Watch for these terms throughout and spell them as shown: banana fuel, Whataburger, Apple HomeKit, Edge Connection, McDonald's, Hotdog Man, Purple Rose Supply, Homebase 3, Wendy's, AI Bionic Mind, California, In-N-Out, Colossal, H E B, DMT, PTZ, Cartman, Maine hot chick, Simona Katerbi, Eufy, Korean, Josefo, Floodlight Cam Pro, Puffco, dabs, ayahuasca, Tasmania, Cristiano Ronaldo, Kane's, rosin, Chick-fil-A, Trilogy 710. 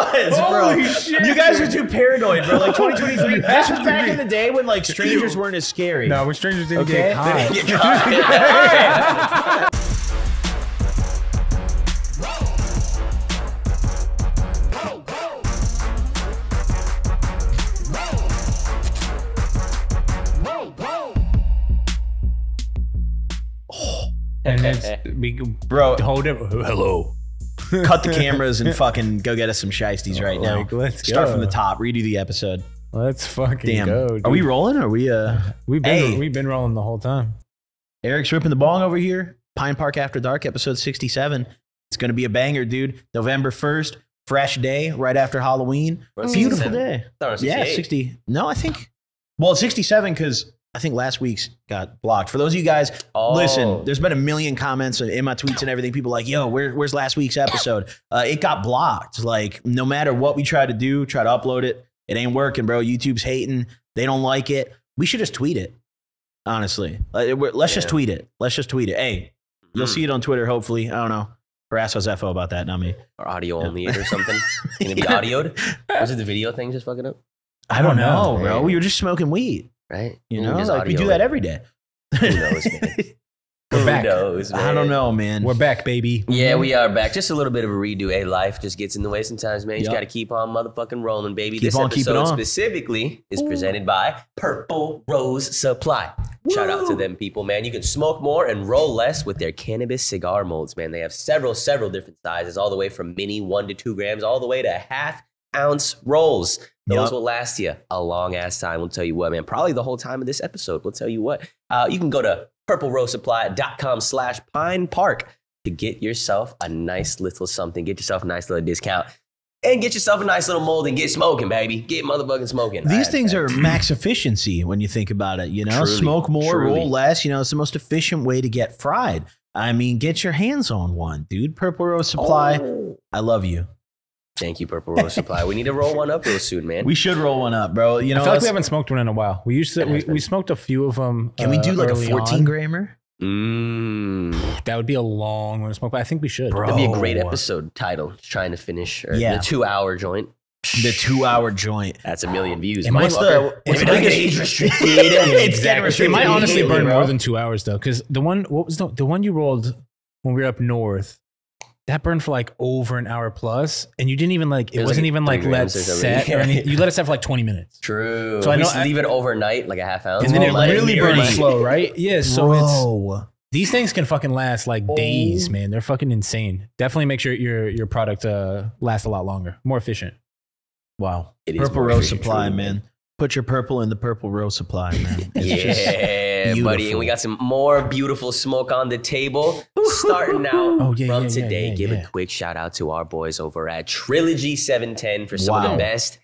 was, bro. Holy shit. You guys are too paranoid, bro. Like 2023. This was back in the day when like strangers weren't as scary. No, when strangers didn't get caught. They didn't get caught. All right. And it's, bro, hold it. Hello. Cut the cameras and fucking go get us some shiesties right now. Like, let's start from the top. Redo the episode. Let's fucking go. Dude. Are we rolling? Or are we? We've been rolling the whole time. Eric's ripping the bong over here. Pine Park After Dark, episode 67. It's gonna be a banger, dude. November 1st, fresh day right after Halloween. Beautiful day. Yeah, 60. No, I think. Well, 67 because. I think last week's got blocked. For those of you guys, listen, there's been a million comments in my tweets and everything. People like, yo, where's last week's episode? It got blocked. Like, no matter what we try to do, try to upload it, it ain't working, bro. YouTube's hating. They don't like it. We should just tweet it, honestly. Let's just tweet it. Let's just tweet it. Hey, you'll see it on Twitter, hopefully. I don't know. Harass was FO about that, not me. Or audio only or something. Can it be audioed? Was it the video thing just fucking up? I don't know, bro. We were just smoking weed. Right? You know, like we do that every day. Who knows, man? We're back. Who knows, man? I don't know, man. We're back, baby. Yeah, we are back. Just a little bit of a redo. Hey, life just gets in the way sometimes, man. You just got to keep on motherfucking rolling, baby. Keep this episode specifically is presented by Purple Rose Supply. Woo! Shout out to them people, man. You can smoke more and roll less with their cannabis cigar molds, man. They have several different sizes, all the way from mini 1 to 2 grams, all the way to half-ounce rolls. Those will last you a long ass time. We'll tell you what, man. Probably the whole time of this episode. We'll tell you what. You can go to purplerosesupply.com/Pine Park to get yourself a nice little something. Get yourself a nice little discount and get yourself a nice little mold and get smoking, baby. Get motherfucking smoking. These things are max efficiency when you think about it. You know, smoke more, roll less. You know, it's the most efficient way to get fried. I mean, get your hands on one, dude. Purple Rose Supply. I love you. Thank you, Purple Rose Supply. We need to roll one up real soon, man. We should roll one up, bro. You know, I feel like we haven't smoked one in a while. We used to, we smoked a few of them. Can we do like a 14-grammer? That would be a long one to smoke, but I think we should. Bro. That'd be a great episode title, trying to finish the 2-hour joint. The 2-hour joint. That's a million views. It might age restricted. It might honestly burn more than 2 hours though, because the one what was the one you rolled when we were up north. That burned for like over an hour plus, and you didn't even like it wasn't even like let set or anything. You let it set for like 20 minutes. True. So I just leave it overnight, like a half ounce, and then it really burns slow, right? Yeah. So it's these things can fucking last like days, man. They're fucking insane. Definitely make sure your product lasts a lot longer, more efficient. Wow. It is Purple Rose Supply, man. Put your purple in the Purple Rose Supply, man. Yeah, buddy, and we got some more beautiful smoke on the table. Starting out from today, give a quick shout out to our boys over at Trilogy 710 for some of the best,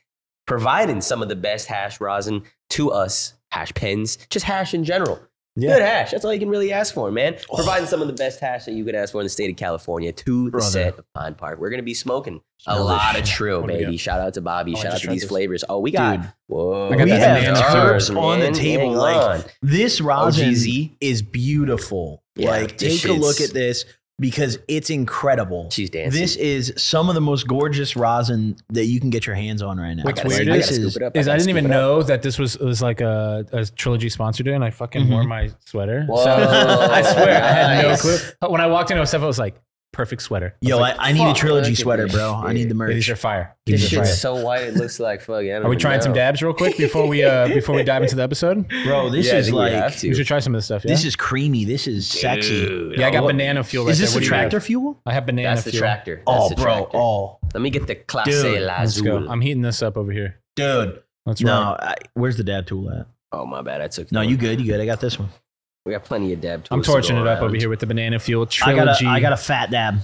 providing some of the best hash rosin to us, hash pens, just hash in general. Yeah. Good hash. That's all you can really ask for, man. Providing some of the best hash that you could ask for in the state of California to the set of Pine Park. We're going to be smoking a lot of Trill, baby. Shout out to Bobby. Shout out to these flavors. Oh, we got... Dude. Whoa. We have herbs on the table. Like, this rosin is beautiful. Yeah, like, take a look at this because it's incredible. She's dancing. This is some of the most gorgeous rosin that you can get your hands on right now. What's weird is I didn't even know that this was like a Trilogy sponsor day, and I fucking wore my sweater. Whoa. So I swear, I had no clue. But when I walked into Osef, I was like, perfect sweater. Yo, like, I need a Trilogy sweater, bro. I need the merch. These are fire. These this shit's so white, it looks like fuck. Are we trying some dabs real quick before we dive into the episode, bro? This is like we should try some of this stuff. Yeah? This is creamy. This is sexy. Dude, yeah, I got banana fuel. Is this the tractor fuel? I have banana. That's the tractor. Oh, bro. Oh, let me get the classe lazul. I'm heating this up over here, dude. That's right. Where's the dab tool at? Oh my bad, I took. No, you good? You good? I got this one. We got plenty of dab tools. I'm torching it up over here with the banana fuel Trilogy. I got a fat dab.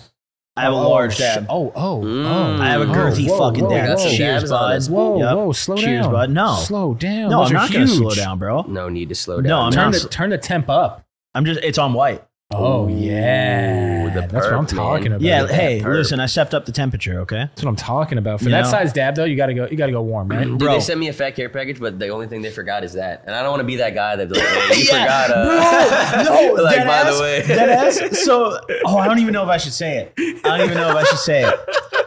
I have a large dab. I have a girthy fucking dab. Cheers, bud. Whoa, slow down. Cheers, bud. No. Slow down. No, I'm not going to slow down, bro. No need to slow down. No, I'm not. Turn the temp up. I'm just, it's on white. Oh, yeah. That's what I'm talking about. Yeah, hey, listen, I stepped up the temperature, okay? That's what I'm talking about. For that size dab, though, you gotta go warm, right? Dude, they sent me a fat care package, but the only thing they forgot is that. And I don't want to be that guy that's like, hey, you forgot. No, like, by the way. That ass, so, I don't even know if I should say it.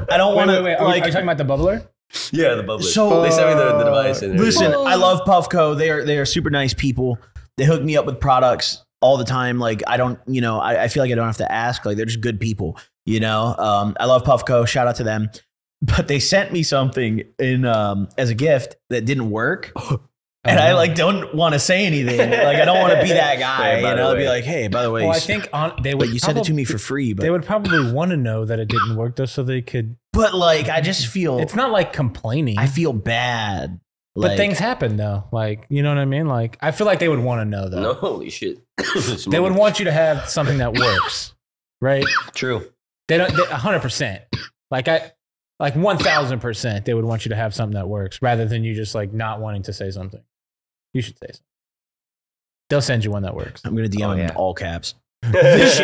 I don't want to. Wait, like, are you talking about the bubbler? Yeah, the bubbler. So they sent me the device. And listen, I love Puffco. They are super nice people. They hook me up with products all the time. Like I don't, you know, I feel like I don't have to ask. Like they're just good people, you know. I love Puffco. Shout out to them. But they sent me something in as a gift that didn't work. And I like don't want to say anything. Like I don't want to be that guy. You know, I'll be like, hey, by the way, well, I think you sent it to me for free. But they would probably want to know that it didn't work though, so they could. But like, I just feel it's not like complaining. I feel bad. But like, things happen though. Like, you know what I mean? Like, I feel like they would want to know though. No, holy shit. They would want you to have something that works, right? True. They don't. 100%. Like I. Like 1000%, they would want you to have something that works rather than you just like not wanting to say something. You should say something. They'll send you one that works. I'm gonna DM him in all caps. this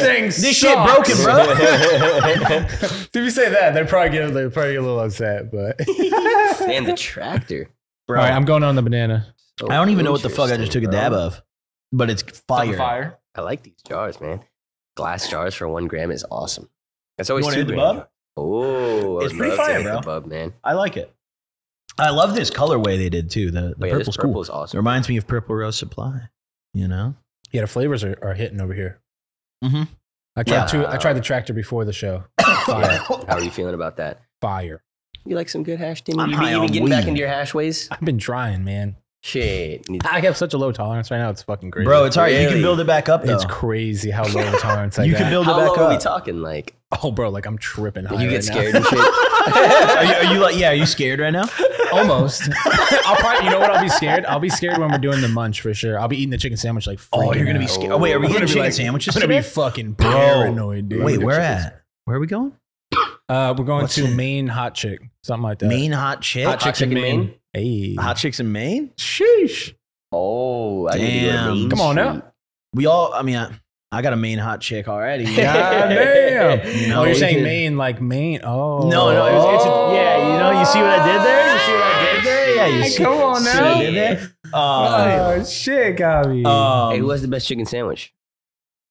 shit broken, bro. If you say that, they'd probably get a little upset. But and the tractor, bro. All right, I'm going on the banana. So I don't even know what the fuck I just took a dab of, but it's fire. I like these jars, man. Glass jars for 1 gram is awesome. That's always $2. Oh, it's pretty fire, bro. Above, man. I like it. I love this colorway they did too. The purple is awesome. It reminds me of Purple Rose Supply. You know, yeah, the flavors are hitting over here. Mm-hmm. I tried the tractor before the show. Fire. How are you feeling about that? Fire. You like some good hash, Timmy? You even getting back into your hash ways? I've been trying, man. Shit, I have such a low tolerance right now. It's fucking crazy, bro. It's hard. Really? You can build it back up. Though. It's crazy how low a tolerance I got. You can build it back up. How low are we talking? Like, oh, bro, like I'm tripping. High you get right scared now. And shit. Are you like, yeah? Are you scared right now? Almost. I'll probably, you know what? I'll be scared. I'll be scared when we're doing the munch for sure. I'll be eating the chicken sandwich like. Oh, you're gonna be scared. Oh wait, are we getting chicken sandwiches? I'm gonna be fucking paranoid, dude. Wait, where are we going? We're going to Maine Hot Chick, something like that. Maine Hot Chick. Hot chicks in Maine. Hey. Hot chicks in Maine? Sheesh. Oh, I need to go to Maine. Come on now. We all, I mean, I got a Maine hot chick already. God damn. No, you're saying Maine like Maine. Oh. No. Yeah, you know, you see what I did there? You see what I did there? Yeah, you see. Come on now. See what I did there? Oh, shit, Gabi. Hey, who has the best chicken sandwich?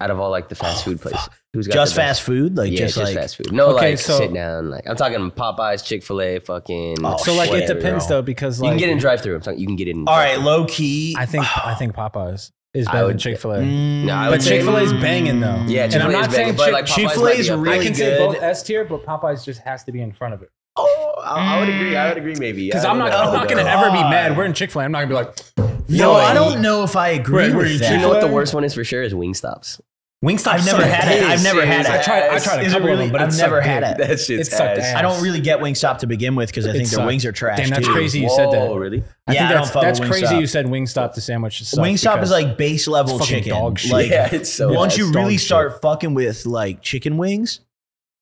Out of all like the fast food places. Who's got just fast food? Like, yeah, just like fast food. No, okay, like so, sit down. Like I'm talking Popeyes, Chick-fil-A, fucking. Oh, so like whatever, it depends though, because like you can get in drive-thru. I'm talking, you can get in. All right, low key. I think Popeyes is better than Chick-fil-A. No, but Chick-fil-A is banging though. Yeah, Chick-fil-A, and I'm not saying like Chick-fil-A is really good. I can say both S tier, but Popeyes just has to be in front of it. Oh, I would agree. I would agree, maybe. Because I'm not gonna ever be mad. We're in Chick-fil-A. I'm not gonna be like. No, I don't know if I agree with that. You know what the worst one is for sure is Wingstops. Wingstop, I've never had it. I've never had it. I tried a couple of them, but I've never had it. That shit's ass. I don't really get Wingstop to begin with because I think their wings are trash. Damn, that's crazy you said that. Oh, really? Yeah, I don't fuck with Wingstop. That's crazy you said Wingstop the sandwich. Wingstop is like base level chicken. Dog shit. Like, yeah, it's so. Once you really start fucking with like chicken wings,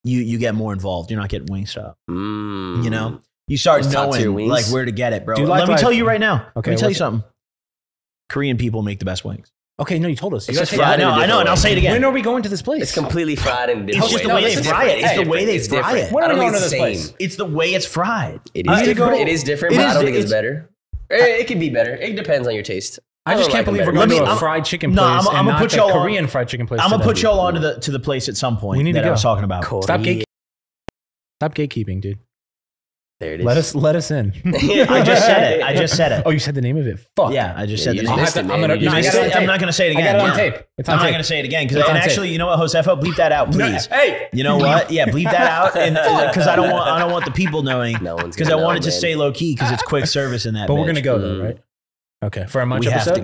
you get more involved. You're not getting Wingstop. You know, you start knowing like where to get it, bro. Let me tell you right now. Okay, let me tell you something. Korean people make the best wings. Okay, no, you told us. I know, and I'll say it again. When are we going to this place? It's completely fried and different. It's just the way they fry it. It's the way they fry it. When are we going to this place? It's the way it's fried. It is different. It is different, but I don't think it's better. It could be better. It depends on your taste. I just can't believe we're going to a fried chicken place and not a Korean fried chicken place. I'm gonna put y'all on to the place at some point. We need to go. I was talking about. Stop gatekeeping, dude. There it is. Let us in. I just said it. Oh, you said the name of it. Fuck. Yeah, I just said the name. I'm not gonna say it again. I got it on tape. It's on tape. I'm not gonna say it again because actually, you know what, Josefo, bleep that out, please. No. Hey, you know what? Yeah, bleep that out, and because I don't want the people knowing. No one's because I wanted to stay low key because it's quick service in that. But we're gonna go though, right? Okay, for our munch episode.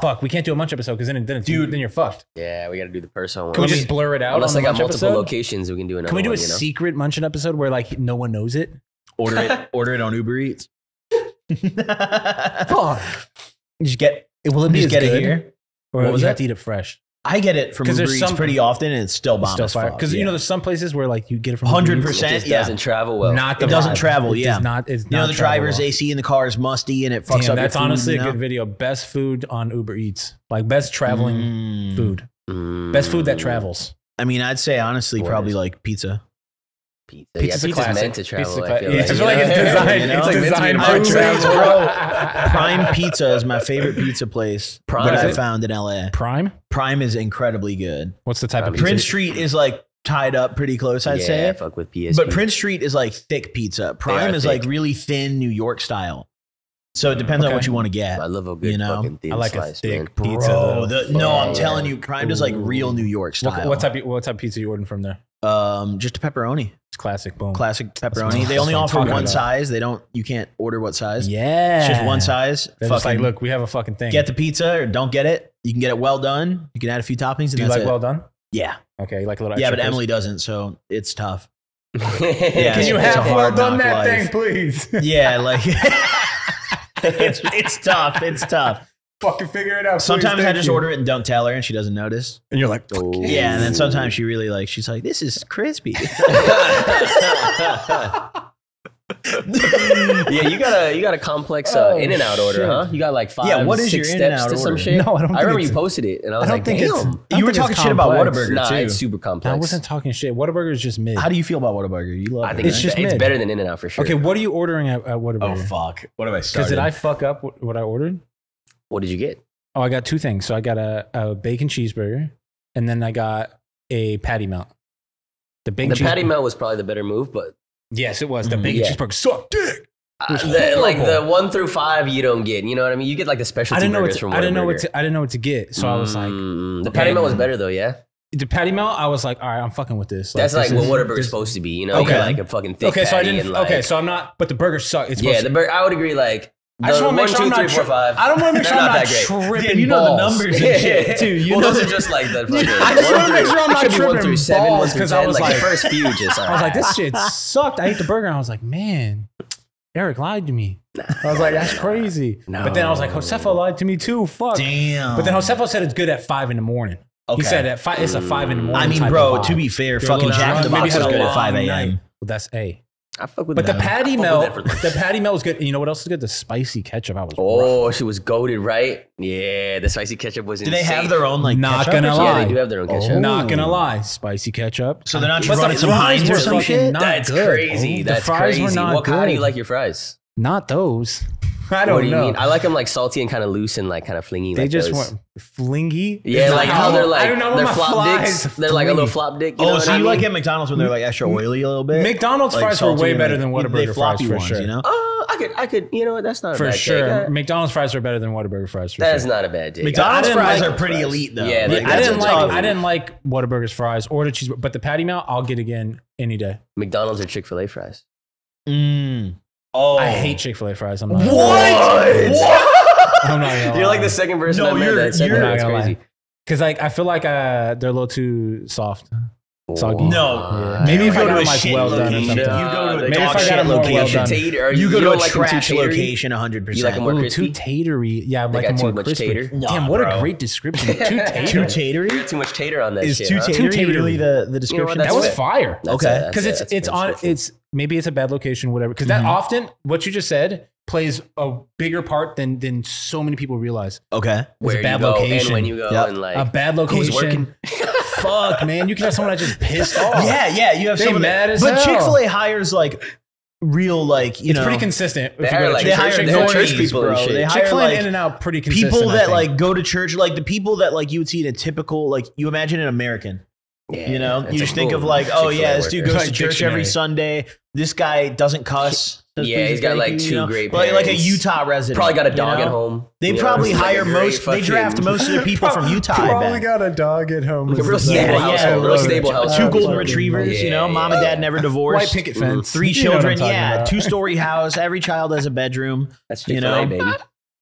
Fuck, we can't do a munch episode because then you're fucked. Yeah, we gotta do the person one. Can we just blur it out? Unless I got multiple locations, we can do another. Can we do a secret munching episode where like no one knows it? Order it on Uber Eats. Fuck. Just get it. Will it be as good? Just get it here. Or you have to eat it fresh? I get it from Uber Eats pretty often, and it's still bomb as fuck. Because you know, there's some places where like you get it from 100%. Yeah, doesn't travel well. It doesn't travel. Yeah, it's not. You know, the driver's AC in the car is musty, and it fucks up. That's honestly a good video. Best food on Uber Eats, like best traveling food, best food that travels. I mean, I'd say honestly, probably like pizza. Pizza's meant to travel. It's like designed for travel. Prime Pizza is my favorite pizza place that I found in LA. Prime is incredibly good. What's the type of pizza? Prince Street is like tied up pretty close, I'd say. Yeah, fuck with PSP. But Prince Street is like thick pizza. Prime is thick. Like really thin New York style. So it depends on what you want to get. I love a good fucking thin slice, a thick pizza. Bro, no, I'm telling you, Prime does like real New York style. What type of pizza you ordering from there? Just a pepperoni. It's classic, boom. Classic pepperoni. They only offer one size. They don't. You can't order what size. Yeah, it's just one size. They're just like, look, we have a fucking thing. Get the pizza or don't get it. You can get it well done. You can add a few toppings. And do you like well done? Yeah. Okay, you like a little. Yeah, but Emily doesn't, so it's tough. Can you have well done that thing, please? Yeah, like. It's tough. It's tough. Fucking figure it out. Sometimes I just order it and don't tell her, and she doesn't notice. And you're like, oh. Yeah. And then sometimes she really like, she's like, this is crispy. Yeah, you got a complex In-N-Out order, huh? You got like 5, 6 steps to some shit. No, I don't. I remember you posted it, and I was like, "Damn!" You were talking shit about Whataburger. Nah, it's super complex. I wasn't talking shit. Whataburger is just mid. How do you feel about Whataburger? You love it? I think it's just mid. It's better than In-N-Out for sure. Okay, what are you ordering at Whataburger? Oh fuck! What have I started? Because did I fuck up what I ordered? What did you get? Oh, I got 2 things. So I got a bacon cheeseburger, and then I got a patty melt. The patty melt was probably the better move, but. Yes, it was. The bacon cheeseburger sucked dick. Like the 1 through 5 you don't get. You know what I mean? You get like the specialty burgers from Whataburger. I didn't know what to get. So I was like. The patty melt was better though, yeah? The patty melt, I was like, all right, I'm fucking with this. That's like what Whataburger's supposed to be. You know, okay. Like a fucking thick patty. So I didn't, okay, so I'm not, but the burger sucked. It's the burger, I would agree like. I just want to make sure I'm not tripping. I don't want to make sure I'm not tripping. Yeah, you know the numbers and shit too. You know those are just like the. I just want to make sure I'm not tripping balls because I was like the first few just. I was like, this shit sucked. I ate the burger and I was like, man, Eric lied to me. I was like, that's crazy. But then I was like, Josefo lied to me too. Fuck. Damn. But then Josefo said it's good at 5 in the morning. He said at 5, it's a 5 in the morning. I mean, bro, to be fair, fucking Jack in the Box is good at 5 a.m. Well, that's a. I fuck with that. But the patty melt was good. And you know what else is good? The spicy ketchup. I was rough. She was goated, right? Yeah, the spicy ketchup was insane. Do they have their own like ketchup? Not gonna lie. Yeah, they do have their own ketchup. Not gonna lie. Spicy ketchup. So they're not just running some Heinz or some shit? That's crazy. That's crazy. What kind do you like your fries? Not those. I don't know. What do you mean? I like them like salty and kind of loose and like kind of flingy. They just want flingy? Yeah, like how they're like, they're flop dicks. They're like a little flop dick. Oh, so you like at McDonald's when they're like extra oily a little bit? McDonald's fries were way better than Whataburger fries for sure. You know? I could, you know what? That's not a bad take. For sure. McDonald's fries are better than Whataburger fries for sure. That's not a bad take. McDonald's fries are pretty elite though. Yeah, I didn't like Whataburger's fries or the cheeseburger, but the patty melt I'll get again any day. McDonald's or Chick-fil-A fries? Mmm. Oh, I hate Chick-fil-A fries. I'm not. What? I'm not gonna lie. You're like the second person that made that. That's crazy. Because like I feel like they're a little too soft, soggy. No, yeah. Maybe if you go to a shit location, you go to a dog shit location. You go to a trash location, 100%. You like them more too tatery. Yeah, like them more crispy. Damn, what a great description. Too tatery. Too much tater on that. Is too tatery really the description? That was fire. Okay, because it's on it's. Maybe it's a bad location, whatever. Because that often, what you just said, plays a bigger part than so many people realize. Okay, where a bad location, and when you go, and like a bad location. Fuck, man, you can have someone that just pissed off. Yeah, you have someone mad as hell. But Chick-fil-A hires like real, like you know, it's pretty consistent. They hire like church people and shit. Chick-fil-A and In-N-Out pretty consistent. People that like go to church, like the people that like you would see in a typical, like you imagine an American. Yeah, you know, you just think of like, oh yeah, this dude goes to church every Sunday. This guy doesn't cuss. Yeah, he's got like 2 great parents. Like a Utah resident. Probably got a dog at home. They probably hire most, they draft most of the people from Utah. Probably got a dog at home. Real stable house. 2 golden retrievers, you know, mom and dad never divorced. White picket fence. 3 children, yeah. 2-story house. Every child has a bedroom. That's Chick-fil-A, baby.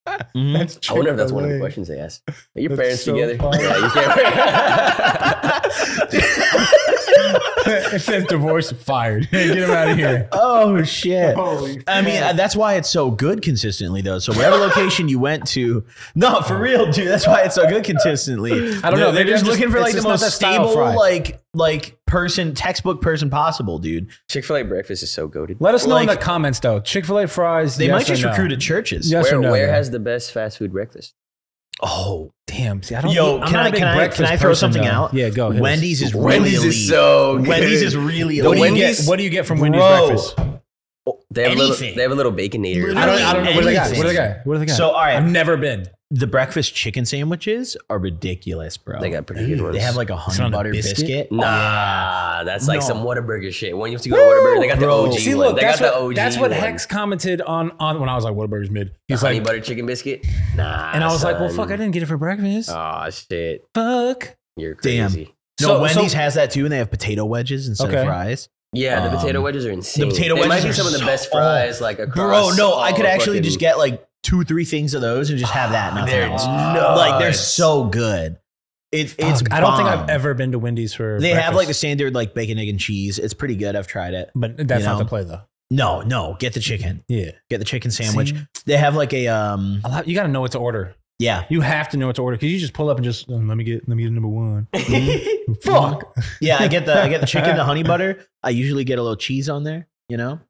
I wonder if that's one of the questions they asked. Are your parents together? It says divorce fired. Hey, get him out of here. Oh shit. Holy I mean that's why it's so good consistently though. So whatever location you went to, no for real dude, that's why it's so good consistently. I don't know, they're just looking for like the most stable like person, textbook person possible, dude. Chick-fil-A breakfast is so goated. Let us know in the comments though. Chick-fil-A fries, they might just recruit at churches. Yes or no, where has the best fast food breakfast? Oh damn! See, I don't. Yo, can I throw something out? Yeah, go. Wendy's is really elite. Wendy's is so good. What do you get from Wendy's breakfast? They have a little Baconator. I don't know. What do they got? So, all right. I've never been. The breakfast chicken sandwiches are ridiculous, bro. They got pretty good ones. They have like a honey butter biscuit. Nah, that's like some Whataburger shit. When you have to go to Whataburger, they got the OG one. They got the OG one. That's what Hex commented on when I was like, Whataburger's mid. He's like, honey butter chicken biscuit? Nah. And I was like, well, fuck, I didn't get it for breakfast. Aw, shit. Fuck. You're crazy. Damn. No, Wendy's has that too, and they have potato wedges instead of fries. Yeah, the potato wedges are insane. The potato wedges might be some of the best fries like across. Bro, no, I could actually just get like 2 or 3 things of those and just have that. No, like they're so good. It's bomb. I don't think I've ever been to Wendy's for. They breakfast. Have like the standard like bacon, egg, and cheese. It's pretty good. I've tried it, but that's not the play though. No, get the chicken. Yeah, get the chicken sandwich. See? They have like a. You got to know what to order. Yeah, you have to know what to order because you just pull up and just let me get number one. Fuck. Yeah, I get the chicken, the honey butter. I usually get a little cheese on there, you know,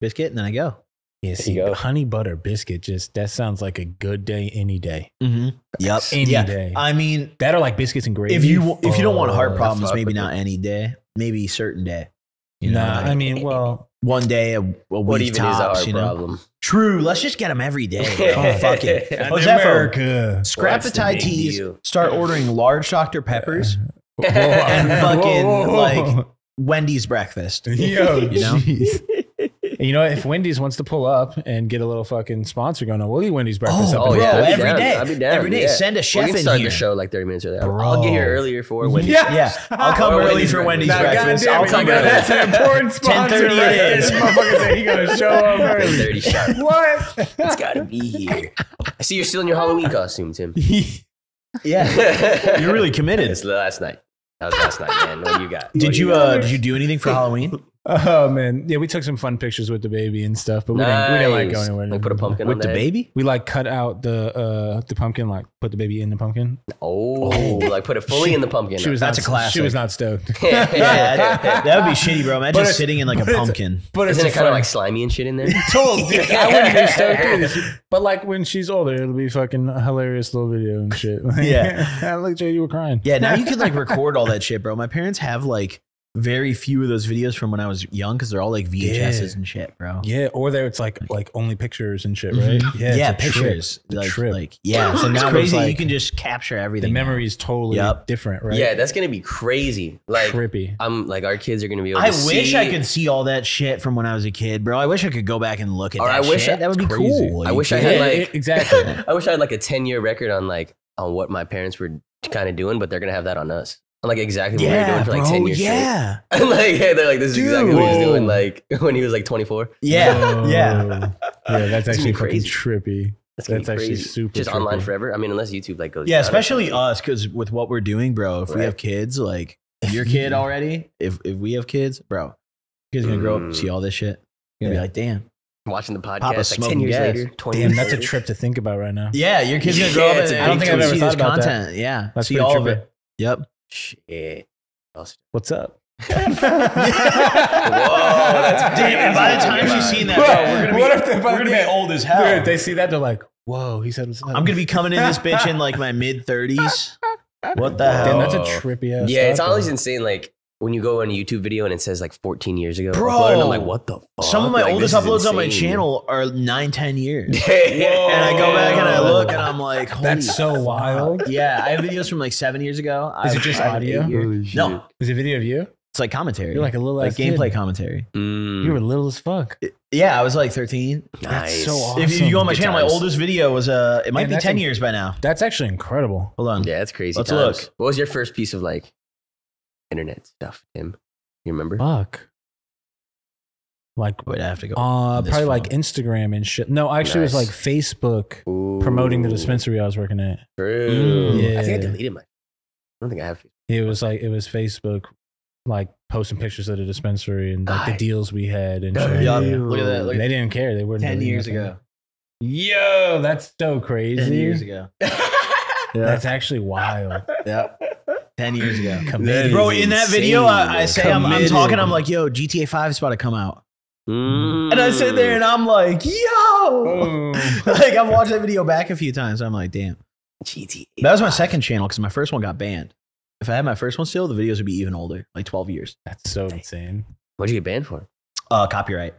biscuit, and then I go. Yeah, see, the honey butter biscuit that sounds like a good day any day. Mm-hmm. Yep, any day. I mean, that are like biscuits and gravy. If you don't want heart problems, maybe not any day, maybe a certain day. You know, I mean, well, one day a week tops, you know? Problem? True. Let's just get them every day. Oh, fuck it. America. Scrap the Thai teas. Start ordering large Dr. Peppers and fucking like Wendy's breakfast. Yo, you know. You know, if Wendy's wants to pull up and get a little fucking sponsor going on, we'll eat Wendy's breakfast every day. Send a chef in here. The show like 30 minutes early. I'll get here earlier for Wendy's. Yeah. I'll come early for Wendy's breakfast. I'll come early. That's an important sponsor. 10:30 it is. Motherfucker said he gonna show up early. 10:30 sharp. What? It's gotta be here. I see you're still in your Halloween costume, Tim. Yeah. You're really committed. It's last night. That was last night, man. What you got? Did you do anything for Halloween? Oh man, yeah, we took some fun pictures with the baby and stuff, but we didn't like go anywhere. We put a pumpkin with the baby. We like cut out the pumpkin, like put the baby in the pumpkin. Oh, like put it fully in the pumpkin. That's a classic. She was not stoked. Yeah, that would be shitty, bro. Imagine just sitting in like a pumpkin. But isn't it kind of like slimy and shit in there? Totally. I wouldn't be stoked either. But like when she's older, it'll be fucking hilarious little video and shit. Yeah, I looked at you were crying. Yeah, now you can like record all that shit, bro. My parents have like. Very few of those videos from when I was young because they're all like VHSs and shit, bro. Yeah, or there it's like only pictures and shit, right? Yeah, pictures. Like yeah, so now it's crazy. Like, you can just capture everything. The memory is totally different, right? Yeah, that's gonna be crazy. Like trippy. I'm like our kids are gonna be. I wish I could see all that shit from when I was a kid, bro. I wish I could go back and look at that. That would be cool. I wish I had like exactly. I wish I had like a 10-year record on what my parents were kind of doing, but they're gonna have that on us. Like exactly what we were doing for like 10 years straight. And like, hey, they're like, this is exactly what he was doing like when he was like 24. Yeah, that's actually fucking trippy. That's actually super just trippy. Online forever. I mean, unless YouTube like goes down, especially us because with what we're doing, bro, if we have kids, like your kid already, if we have kids, bro, you guys gonna grow up and see all this shit. You're gonna be like, damn. Watching the podcast like 10 years later, 20 years later. That's a trip to think about right now. Yeah, your kid's gonna grow up and I don't think I've ever thought about that. Yeah, see all of it. Yep. Shit. What's up? Whoa, that's damn. By the time she's seen that, bro, we're gonna be old as hell. Dude, they see that, they're like, whoa, he said, I'm gonna be coming in this bitch in like my mid-30s. What the hell? Damn, that's a trippy ass. Yeah, it's always insane. Like when you go on a YouTube video and it says like 14 years ago, bro, upload, and I'm like, what the fuck? Some of my oldest uploads on my channel are 9-10 years. And I go back and I look and I'm like, holy that's so fuck. Wild. Yeah, I have videos from like 7 years ago. Is it just audio? No. Is it video of you? It's like commentary. You're like a little like gameplay commentary. You were little as fuck. Yeah, I was like 13. Nice. That's so awesome. If you go on my channel, my oldest video was, it might be 10 years by now. That's actually incredible. Hold on. Yeah, that's crazy. Let's look. What was your first piece of like, internet stuff, Tim? You remember? Fuck. Like, would I have to go? Probably like Instagram and shit. No, actually, it was like Facebook promoting the dispensary I was working at. True. Yeah. I think I deleted my. I don't think I have. It was Facebook, like posting pictures of the dispensary and like the deals we had and shit. Yeah, look at that. Look, they didn't care. They weren't 10 years ago. Yo, that's so crazy. 10 years ago. That's actually wild. Yeah. 10 years ago. Committed. Bro, in that video, I say, I'm talking, I'm like, yo, GTA 5 is about to come out. And I sit there and I'm like, yo. Like, I've watched that video back a few times. I'm like, damn. GTA. That was my second channel because my first one got banned. If I had my first one still, the videos would be even older, like 12 years. That's so insane. What'd you get banned for? Copyright.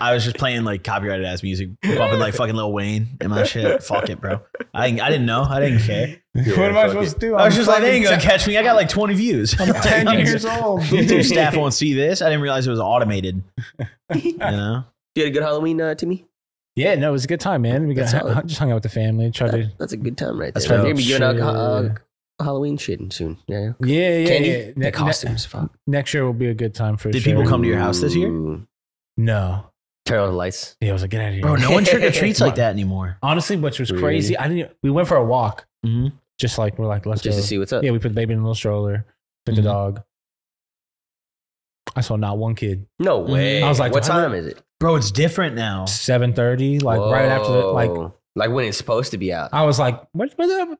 I was just playing like copyrighted ass music, bumping like fucking Lil Wayne and my shit. Fuck it, bro. I didn't know. I didn't care. What am I supposed to do? I was just like, they ain't gonna catch me. I got like 20 views. I'm 10 years old. YouTube staff won't see this. I didn't realize it was automated. You know? You had a good Halloween, Timmy? Yeah, no, it was a good time, man. We got just hung out with the family and tried to. That's a good time, right? That's there. They're gonna be giving out Halloween shit soon. Yeah, yeah, yeah. Candy, yeah. The costumes. Fuck. Next year will be a good time for. Did sure. people come to your house this year? No. Turn on the lights. Yeah, I was like, get out of here, bro. No one trick or treats like that anymore. Honestly, which was crazy. I didn't. We went for a walk. Mm-hmm. Just like we're like, let's just go. To see what's up. Yeah, we put the baby in a little stroller. Put the dog. I saw not one kid. No way. I was like, what time is it? Bro, it's different now. 7:30, like right after the, like when it's supposed to be out. I was like, what's up?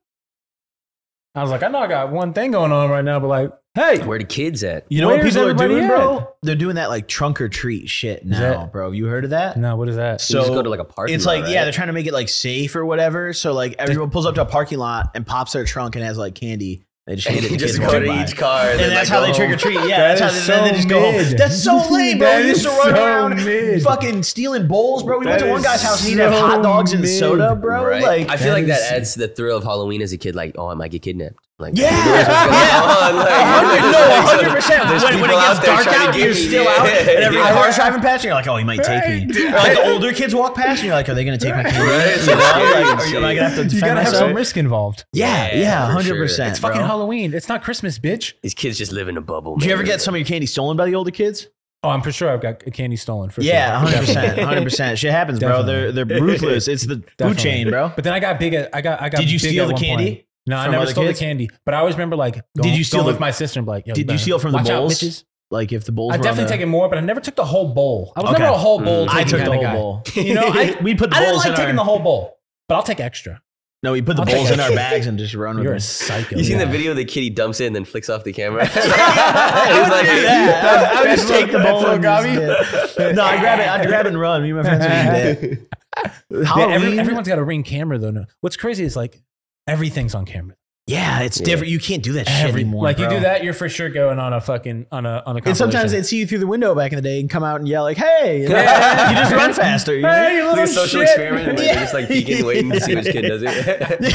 I was like, I know I got one thing going on right now, but like, hey, where the kids at? You know what people are doing, bro? They're doing that like trunk or treat shit now, bro. You heard of that? No, what is that? So you just go to like a parking lot. It's like, yeah, they're trying to make it like safe or whatever. So like everyone pulls up to a parking lot and pops their trunk and has like candy. They just hit it. Just go to each car, and that's how they trick or treat. Yeah, that's how they just go home. That's so lame, bro. You used to run around fucking stealing bowls, bro. We went to one guy's house and he'd have hot dogs and soda, bro. Like, I feel like that adds to the thrill of Halloween as a kid. Like, oh, I might get kidnapped. Like, yeah, no, 100%. When it gets dark out, you're still out, and every car's driving past, you're like, oh, he might take me. Or like the older kids walk past, and you're like, are they gonna take my kid? Am I gonna have to defend myself? You gotta have some risk involved. Yeah, yeah, 100%. It's fucking Halloween. It's not Christmas, bitch. These kids just live in a bubble. Do you ever get some of your candy stolen by the older kids? Oh, I'm for sure I've got candy stolen. For yeah, 100%, 100%. Shit happens, bro. They're ruthless. It's the food chain, bro. But then I got big. I got. Did you steal the candy? No, I never stole the candy, but I always remember like did you steal with my sister and be like, yo, did you steal from the bowls? Like if the bowls I've definitely taken more, but I never took the whole bowl. I was never a whole bowl. I took the whole bowl. You know, we put the bowls in. I didn't like taking the whole bowl, but I'll take extra. No, we put the bowls in our bags and just run with them. You're a psycho. You seen the video of the kid, he dumps it and then flicks off the camera? I would just take the bowl and no, I'd grab it and run. Me and my friends would do that. Everyone's got a Ring camera though. What's crazy is like everything's on camera. Yeah, it's different. You can't do that shit anymore. Like you do that, you're for sure going on a fucking on a. And sometimes they'd see you through the window back in the day and come out and yell like, "Hey!" You just run faster. You know? Hey, you little social experiment. They're just like peeking, waiting to see which kid does it.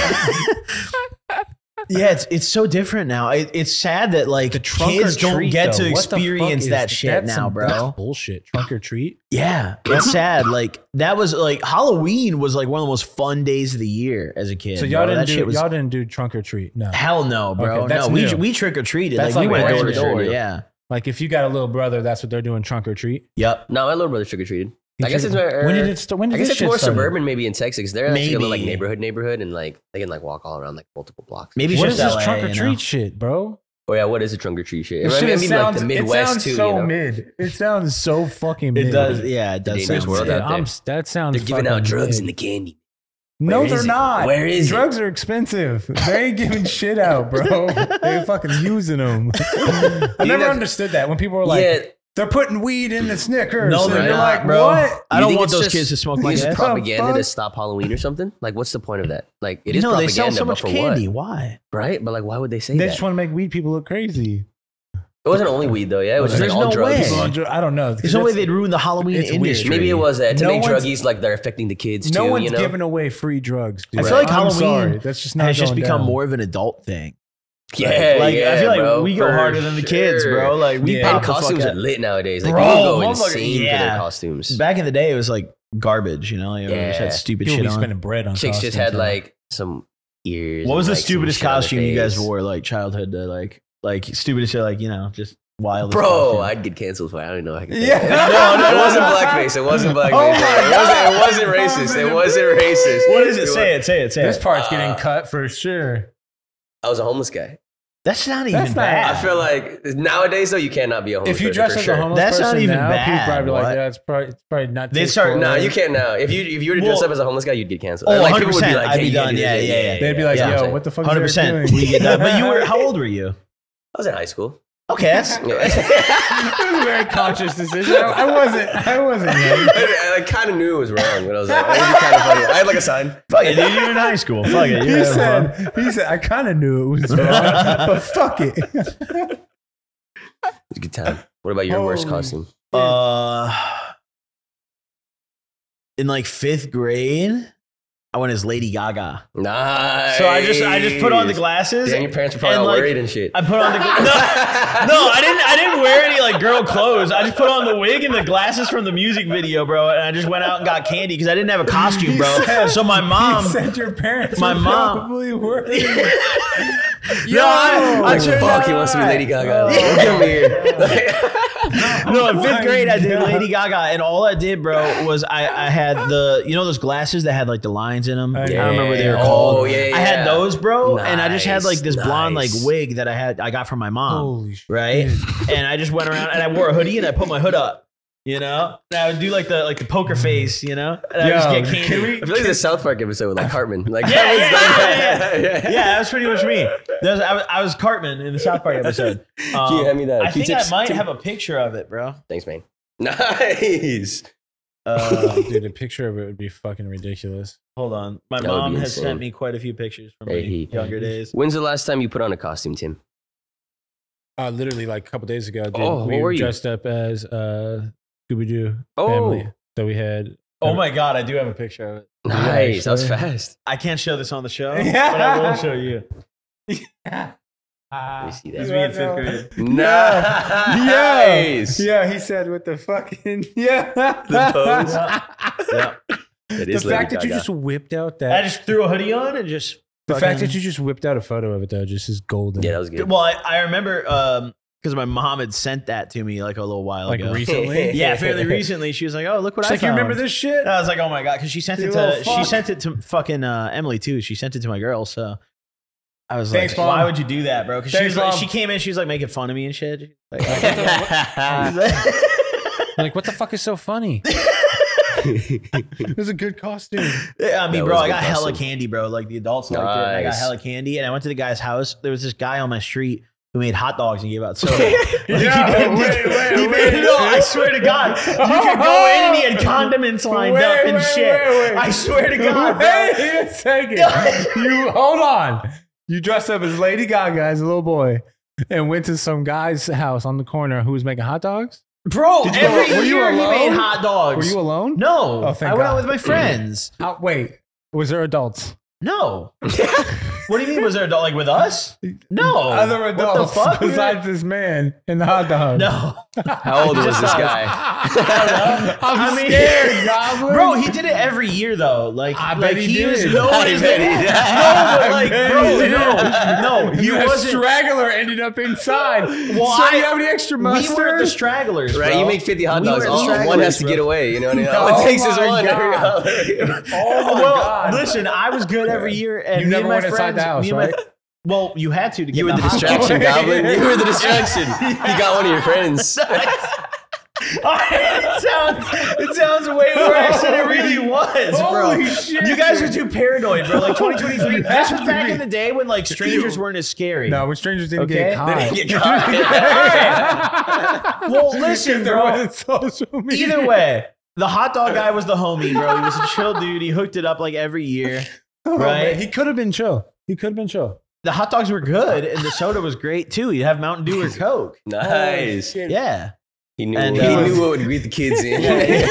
Yeah, it's so different now. It's sad that like kids don't get to experience that shit now, bro. That's bullshit. Trunk or treat? Yeah, it's sad. Like that was like Halloween was like one of the most fun days of the year as a kid. So y'all didn't do trunk or treat? No, hell no, bro. No, we trick or treated. Like we went door to door. Yeah, like if you got a little brother, that's what they're doing, trunk or treat. Yep. No, my little brother trick or treated. I guess it's more suburban, maybe in Texas, because they're actually like neighborhood, and like they can like walk all around like multiple blocks. Maybe what is this trunk or treat shit, bro? Oh yeah, what is a trunk or treat shit? I mean, like the Midwest too. It sounds so mid. It sounds so fucking mid. It does. Yeah, it does. That sounds. They're giving out drugs in the candy. No, they're not. Where is it? Drugs are expensive. They ain't giving shit out, bro. They're fucking using them. I never understood that when people were like. They're putting weed in the Snickers. No, they're not, like, bro. What? I don't want those kids to smoke like that. Propaganda to stop Halloween or something? Like, what's the point of that? Like, it is propaganda. They sell so much candy. Why? Right? But like, why would they say that? They just want to make weed people look crazy. It wasn't only weed though, yeah. It was just like all drugs. I don't know. There's no way they'd ruin the Halloween industry. Maybe it was that to make druggies like they're affecting the kids too. No one's giving away free drugs. I feel like Halloween has just become more of an adult thing. Yeah, like I feel like we go harder than the kids, bro. Like we pop costumes are lit nowadays. Like people go insane for their costumes. Back in the day, it was like garbage, you know. Like, yeah, just had stupid shit on. Spending bread on chicks just had like some ears. What was the stupidest costume you guys wore like childhood? Like stupidest shit, like you know, just wild. Bro, I'd get canceled for. I don't know. I could no, it wasn't blackface. It wasn't blackface. It wasn't racist. It wasn't racist. What is it? Say it. Say it. Say it. This part's getting cut for sure. I was a homeless guy. That's not even bad. I feel like nowadays though you cannot be a homeless. If you dress as a homeless person, that's not even bad. People probably like, yeah, it's probably not. They start no, you can't now. If you were to dress up as a homeless guy, you'd get canceled. Oh, 100%. I'd be done. Yeah. They'd be like, yo, what the fuck? 100%. But you were. How old were you? I was in high school. Okay, that was a very conscious decision. I wasn't. I kind of knew it was wrong, but I was like, that would be kind of funny. I had like a sign. Fuck it, dude, you're in high school. Fuck it. He said, I kind of knew it was wrong, but fuck it. It was a good time. What about your worst costume? In like 5th grade, I went as Lady Gaga. Nice. So I just put on the glasses. Damn, your parents were probably all worried and shit. I put on the I didn't wear any like girl clothes. I just put on the wig and the glasses from the music video, bro. And I just went out and got candy because I didn't have a costume, bro. So my mom said your parents. My mom probably worried. No, I turned out. He wants to be Lady Gaga. Get weird. No, in 5th grade, I did Lady Gaga, and all I did, bro, was I had the, you know, those glasses that had like the lines in them. Yeah. I don't remember what they were called. Oh, yeah, yeah. I had those, bro, nice, and I just had like this blonde like wig that I got from my mom, right? And I just went around and I wore a hoodie and I put my hood up. You know, and I would do like the poker face, you know, and I would just get candy. I feel like the South Park episode with like Cartman. Like, yeah, that was pretty much me. I was Cartman in the South Park episode. Hand me that. I think I might have a picture of it, bro. Thanks, man. Nice. Dude, a picture of it would be fucking ridiculous. Hold on. My mom has sent me quite a few pictures from my younger days. When's the last time you put on a costume, Tim? Literally like a couple days ago. Dude. Oh, we were dressed up as... Scooby-Doo family. So we had... Oh my God, I do have a picture of it. Nice, that was fast. I can't show this on the show, but I will show you. You see that? Me in 5th grade. Nice! Yeah, he said with the fucking... Yeah. The pose. Yeah. The fact that you just whipped out that... I just threw a hoodie on and just... The fact that you just whipped out a photo of it, though, just is golden. Yeah, that was good. Well, I remember... Because my mom had sent that to me like a little while ago. Like recently? Yeah, fairly recently. She was like, oh, look what I found. Like, you remember this shit? And I was like, oh my God. Because she sent it to fucking Emily too. She sent it to my girl. So I was like, why would you do that, bro? Because she was like, she came in, she was like making fun of me and shit. Like, like what the fuck is so funny? It was a good costume. I mean, bro, I got hella candy, bro. Like the adults liked it. I got hella candy. And I went to the guy's house. There was this guy on my street who made hot dogs and gave out soda. No, I swear to God. You could go in and he had condiments lined up and shit. I swear to God, bro. Take it. You hold on. You dressed up as Lady Gaga as a little boy and went to some guy's house on the corner who was making hot dogs? Bro, every year he made hot dogs. Were you alone? No. Oh, thank God. I went out with my friends. Wait, was there adults? No. What do you mean? Was there adult like with us? No. Other adults besides this man in the hot dog. No. How old was this guy? I'm scared, goblin. Bro, he did it every year though. Like, he wasn't. The straggler ended up inside. Well, so you have any extra mustard? We were the stragglers, right? You make 50 hot dogs. One has to get away. You know what I mean? All it takes is one. Oh my God. Listen, I was good every year, and you never went inside the house, right? Well, you had to get you were the distraction, goblin. You were the distraction. You got one of your friends. It sounds way worse than it really was, bro. Holy shit. You guys are too paranoid, bro. Like 2023. This was back in the day when like strangers weren't as scary. No, when strangers didn't get caught. They didn't get caught. Well, listen, bro. Social media. Either way, the hot dog guy was the homie, bro. He was a chill dude. He hooked it up like every year. Oh, right, man. He could have been chill. He could have been chill. The hot dogs were good, and the soda was great too. You'd have Mountain Dew or Coke. Nice, yeah. He knew. He knew what would beat the kids in.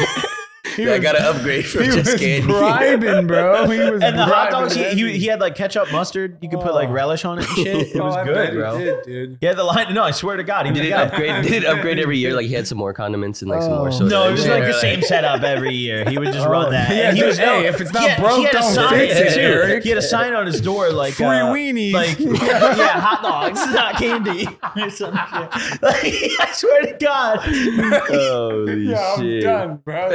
I got to upgrade from just candy. Bribing, bro. He was and the hot dogs. He had like ketchup, mustard. You could put like relish on it and shit. It was good, bro. He did, dude. Yeah, the line. No, I swear to God, he did it upgrade. Did it upgrade every year? Like he had some more condiments and like some more soda. No, it was like the same setup every year. He would just run that. Yeah, he was. Hey, if it's not broke, don't fix it. He had a sign on his door like free weenies, like yeah, hot dogs, not candy or some shit. Like I swear to God. Holy shit! I'm done, bro.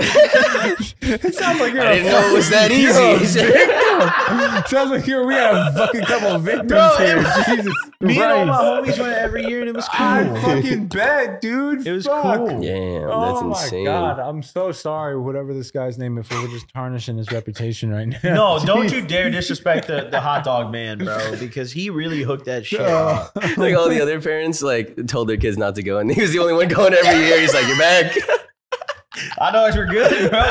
It sounds like I didn't know it was that easy. Sounds like we had a fucking couple of victims here. Jesus Christ. Me and all my homies went every year and it was cool. I fucking bet, dude. It was cool. Damn, that's insane. Oh my God, I'm so sorry, whatever this guy's name is, we're just tarnishing his reputation right now. No, don't you dare disrespect the hot dog man, bro, because he really hooked that shit up. Like all the other parents like told their kids not to go and he was the only one going every year. He's like, you're back. Hot dogs were good, bro.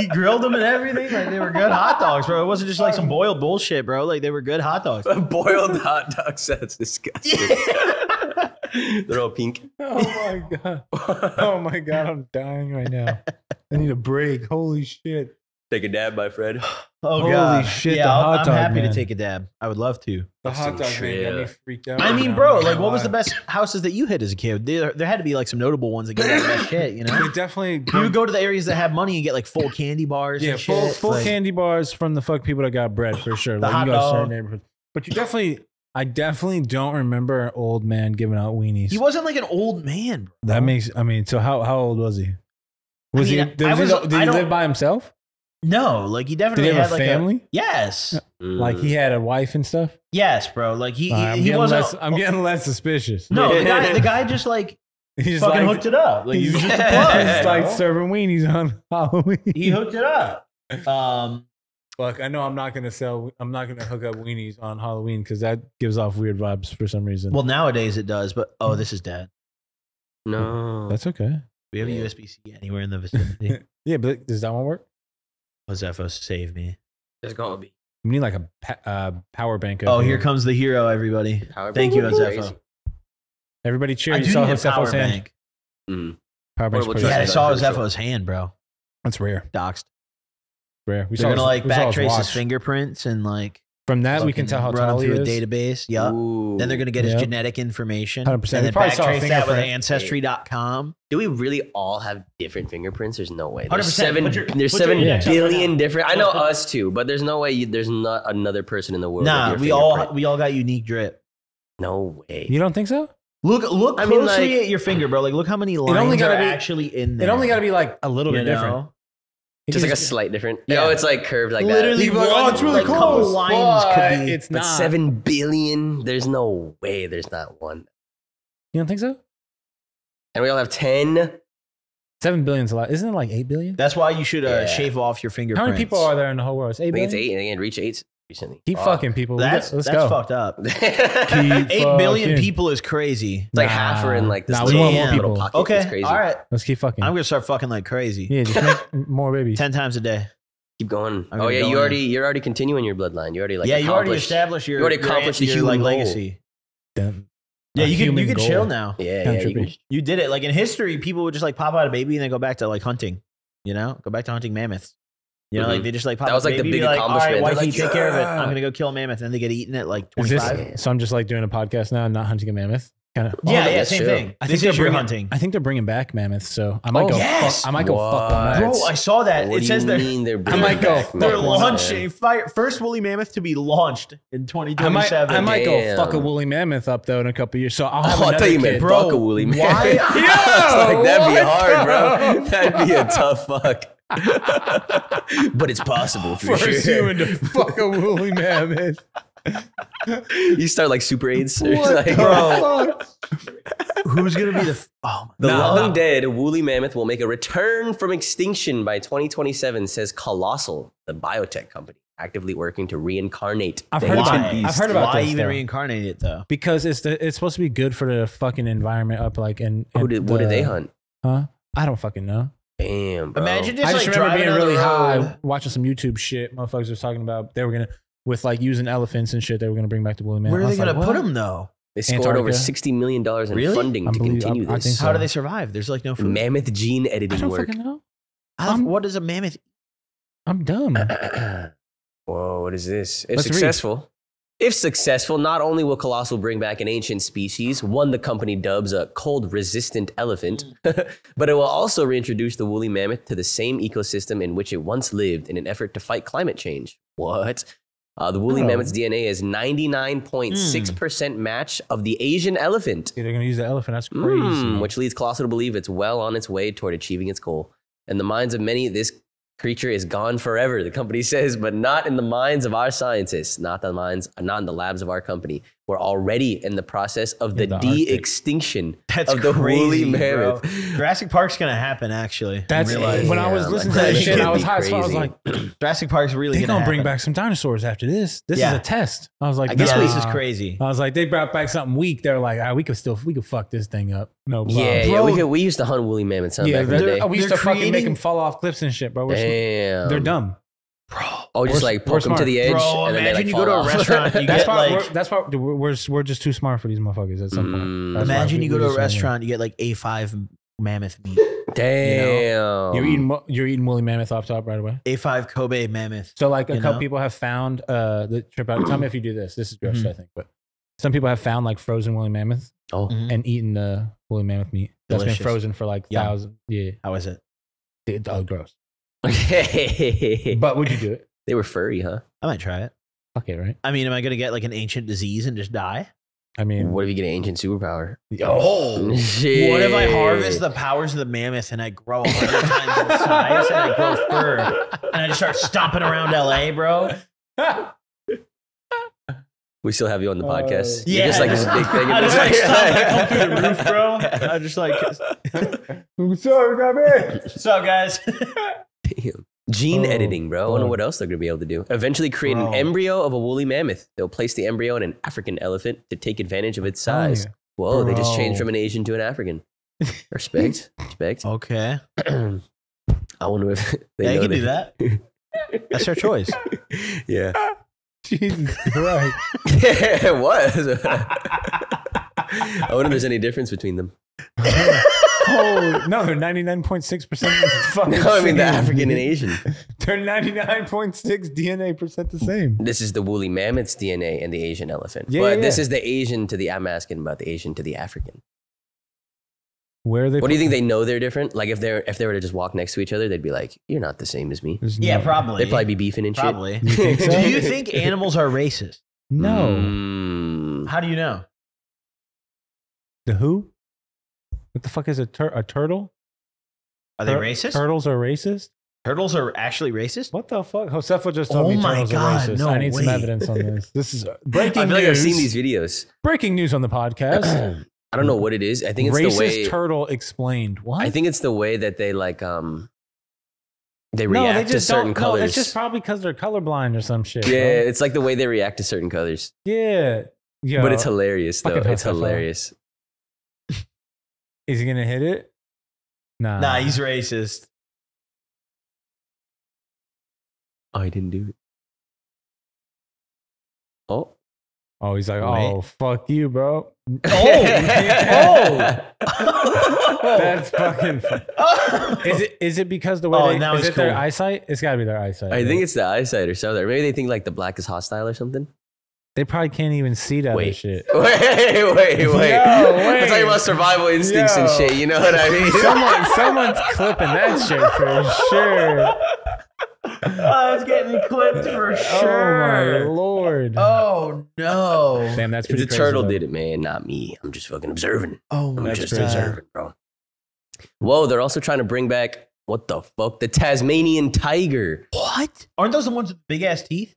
He grilled them and everything. Like they were good hot dogs, bro. It wasn't just like some boiled bullshit, bro. Like they were good hot dogs. Boiled hot dogs. That's disgusting. They're all pink. Oh my god. Oh my god, I'm dying right now. I need a break. Holy shit. Take a dab, my friend. Oh, holy god. Holy shit. Yeah, the hot dog, I'm happy man. To take a dab. I would love to. The hot dog man got me freaked out. I mean, bro, like, what was the best houses that you hit as a kid? There had to be like some notable ones that got the best shit, you know? It definitely. You would go to the areas that have money and get like full candy bars. Yeah, and full like, candy bars from the fuck people that got bread for sure. Like, hot you go to certain neighborhoods. But you definitely. I definitely don't remember an old man giving out weenies. He wasn't like an old man, bro. That makes, I mean, so how old was he? Was I mean, did he live by himself? No, like he definitely had like a family. Yes. Like he had a wife and stuff? Yes, bro. Like he wasn't. I'm getting less suspicious. No, the guy just like he just fucking hooked it up. Like he was just like serving weenies on Halloween. He hooked it up. Fuck, I know I'm not going to hook up weenies on Halloween because that gives off weird vibes for some reason. Well, nowadays it does, but oh, this is dead. No. That's okay. We have a USB-C anywhere in the vicinity. Yeah, but does that one work? Was that supposed to save me? There's got to be. We need like a power bank. Oh, here comes the hero, everybody. Thank you, Josefo. Everybody cheer. I saw Josefo's hand. Power bank. Yeah, I saw Josefo's hand, bro. That's rare. Doxed. Rare. We're gonna like backtrace his fingerprints and like from that we can tell how tall he is. Run through a database. Yeah. Then they're gonna get his genetic information. 100%. And then backtrace that with ancestry.com. Do we really all have different fingerprints? There's no way. There's 7 billion different. I know us too, but there's no way. There's not another person in the world. Nah, we all got unique drip. No way. You don't think so? Look closely at your finger, bro. Like look how many lines are actually in there. It only got to be like a little bit different. Just like a slight different. Yeah. No, it's like curved like literally that. Literally, like, oh, it's really like close. Couple lines could be, it's not 7 billion. There's no way. There's not one. You don't think so? And we all have 10. 7 billion's a lot. Isn't it like 8 billion? That's why you should shave off your fingerprints. How many people are there in the whole world? It's 8 billion. I think it's 8, and again, reach 8 recently. Keep fucking people. Let's go. Fucked up. 8 billion people is crazy. It's like half are in like this little people. Pocket. Okay, it's crazy. All right. Let's keep fucking. I'm gonna start fucking like crazy. Yeah, just make more babies. 10 times a day. Keep going. Oh yeah, you're already continuing your bloodline. You already like yeah, you already established your. You already accomplished the human legacy. Damn. Yeah, you can chill now. Yeah, you did it. Like in history, people would just like pop out a baby and then go back to like hunting. You know, go back to hunting mammoths. You know, like they just like pop that was like the big accomplishment. All right, wifey, take care of it. I'm gonna go kill a mammoth, and they get eaten at like 25. So I'm just like doing a podcast now, and not hunting a mammoth. Kind of. Yeah, same thing. I think they're hunting. I think they're bringing back mammoths, so I might go. I might go fuck them. Bro, I saw that. It says they're. I might go. They're launching first woolly mammoth to be launched in 2027. I might go fuck a woolly mammoth up though in a couple years. So I'll have another kid. Fuck a woolly mammoth. Why? Like that'd be hard, bro. That'd be a tough fuck. But it's possible for sure. First human to fuck a woolly mammoth. You start like super AIDS. What like, bro? Who's gonna be the? Oh, the long dead woolly mammoth will make a return from extinction by 2027, says Colossal, the biotech company actively working to reincarnate. I've heard about why even reincarnate it though? Because it's supposed to be good for the fucking environment up like and what did they hunt? Huh? I don't fucking know. Damn, bro. Imagine just I just like remember being really high, watching some YouTube shit. Motherfuckers was talking about they were gonna with like using elephants and shit. They were gonna bring back the woolly mammoth. Where are they gonna put them though? They scored over $60 million in funding to continue this. How do they survive? There's like no food. Mammoth gene editing work. I don't fucking know. What does a mammoth? I'm dumb. Whoa, what is this? If successful, not only will Colossal bring back an ancient species, one the company dubs a cold-resistant elephant, but it will also reintroduce the woolly mammoth to the same ecosystem in which it once lived in an effort to fight climate change. What? The woolly mammoth's DNA is 99.6% match of the Asian elephant. Yeah, they're going to use the elephant. That's crazy. Which leads Colossal to believe it's well on its way toward achieving its goal. In the minds of many, this creature is gone forever, the company says, but not in the minds of our scientists, not in the labs of our company. We're already in the process of the de-extinction of the woolly mammoth. Jurassic Park's gonna happen, actually. That's when I was listening to that shit, I was high as fuck. I was like, Jurassic Park's really gonna bring back some dinosaurs after this. This is a test. I was like, this is crazy. I was like, they brought back something weak. They're like, ah, we could fuck this thing up. No problem. Yeah, we used to hunt woolly mammoths. Yeah, we used to fucking make them fall off cliffs and shit, bro. They're dumb, bro. Oh, just like poke them to the edge, bro, and then they like fall off. Imagine you go to a restaurant. We're just too smart for these motherfuckers at some point. That's imagine you go to a restaurant, you get like A5 mammoth meat. Damn, you know? you're eating woolly mammoth off top right away. A5 Kobe mammoth. So like a couple people have found the trip out. Tell me if you do this. This is gross, I think, but some people have found like frozen woolly mammoth. Oh, and eaten the woolly mammoth meat that's been frozen for like thousands. Yeah, how is it? It's all gross. Okay, but would you do it? They were furry, huh? I might try it. Okay, right. I mean, am I gonna get like an ancient disease and just die? I mean, what if you get an ancient superpower? Oh, shit. What if I harvest the powers of the mammoth and I grow 100 times the size and I grow fur and I just start stomping around LA, bro? We still have you on the podcast. Yeah. You're just like this big thing. I just like stomp through the roof, bro. I just like, what's up, guys? Damn. Gene editing, bro. I don't know what else they're going to be able to do. Eventually create an embryo of a woolly mammoth. They'll place the embryo in an African elephant to take advantage of its size. Whoa, they just changed from an Asian to an African. Respect. Respect. Okay. I wonder if they know you can do that. That's their choice. Yeah. Jesus Christ. It was. I wonder if there's any difference between them. Oh, no, they're 99.6% fucking. No, I mean the African and Asian. They're 99.6 DNA% the same. This is the woolly mammoth's DNA and the Asian elephant. Yeah, but this is the Asian to the, I'm asking about the Asian to the African. Where are they? What do you think they know they're different? Like if they were to just walk next to each other, they'd be like, "You're not the same as me." There's no, probably. They'd probably be beefing and shit. You so? Do you think animals are racist? No. How do you know? The who? What the fuck is a turtle? Are they racist? Turtles are racist? Turtles are actually racist? What the fuck? Josefa just told me turtles are racist. No I need some evidence on this. This is breaking news. I feel like I've seen these videos. Breaking news on the podcast. I don't know what it is. I think it's racist the way... Racist turtle explained. What? I think it's the way that they like... They react to certain colors. No, it's just probably because they're colorblind or some shit. Yeah, right? It's like the way they react to certain colors. Yeah. Yo, but it's hilarious, though. It's hilarious. Is he gonna hit it? Nah, he's racist. Oh, he didn't do it. Oh, he's like, oh, fuck you, bro. That's fucking. Is it because the way is it their eyesight? It's gotta be their eyesight. I think it's the eyesight or something. Maybe they think like the black is hostile or something. They probably can't even see that shit. Wait. I'm talking about survival instincts and shit. You know what I mean? Someone's clipping that shit for sure. I was getting clipped for sure. Oh, my Lord. Oh, no. Damn, that's pretty crazy. The turtle did it, man. Not me. I'm just fucking observing. Oh, my God. I'm just observing, bro. Whoa, they're also trying to bring back, what the fuck? The Tasmanian tiger. What? Aren't those the ones with big-ass teeth?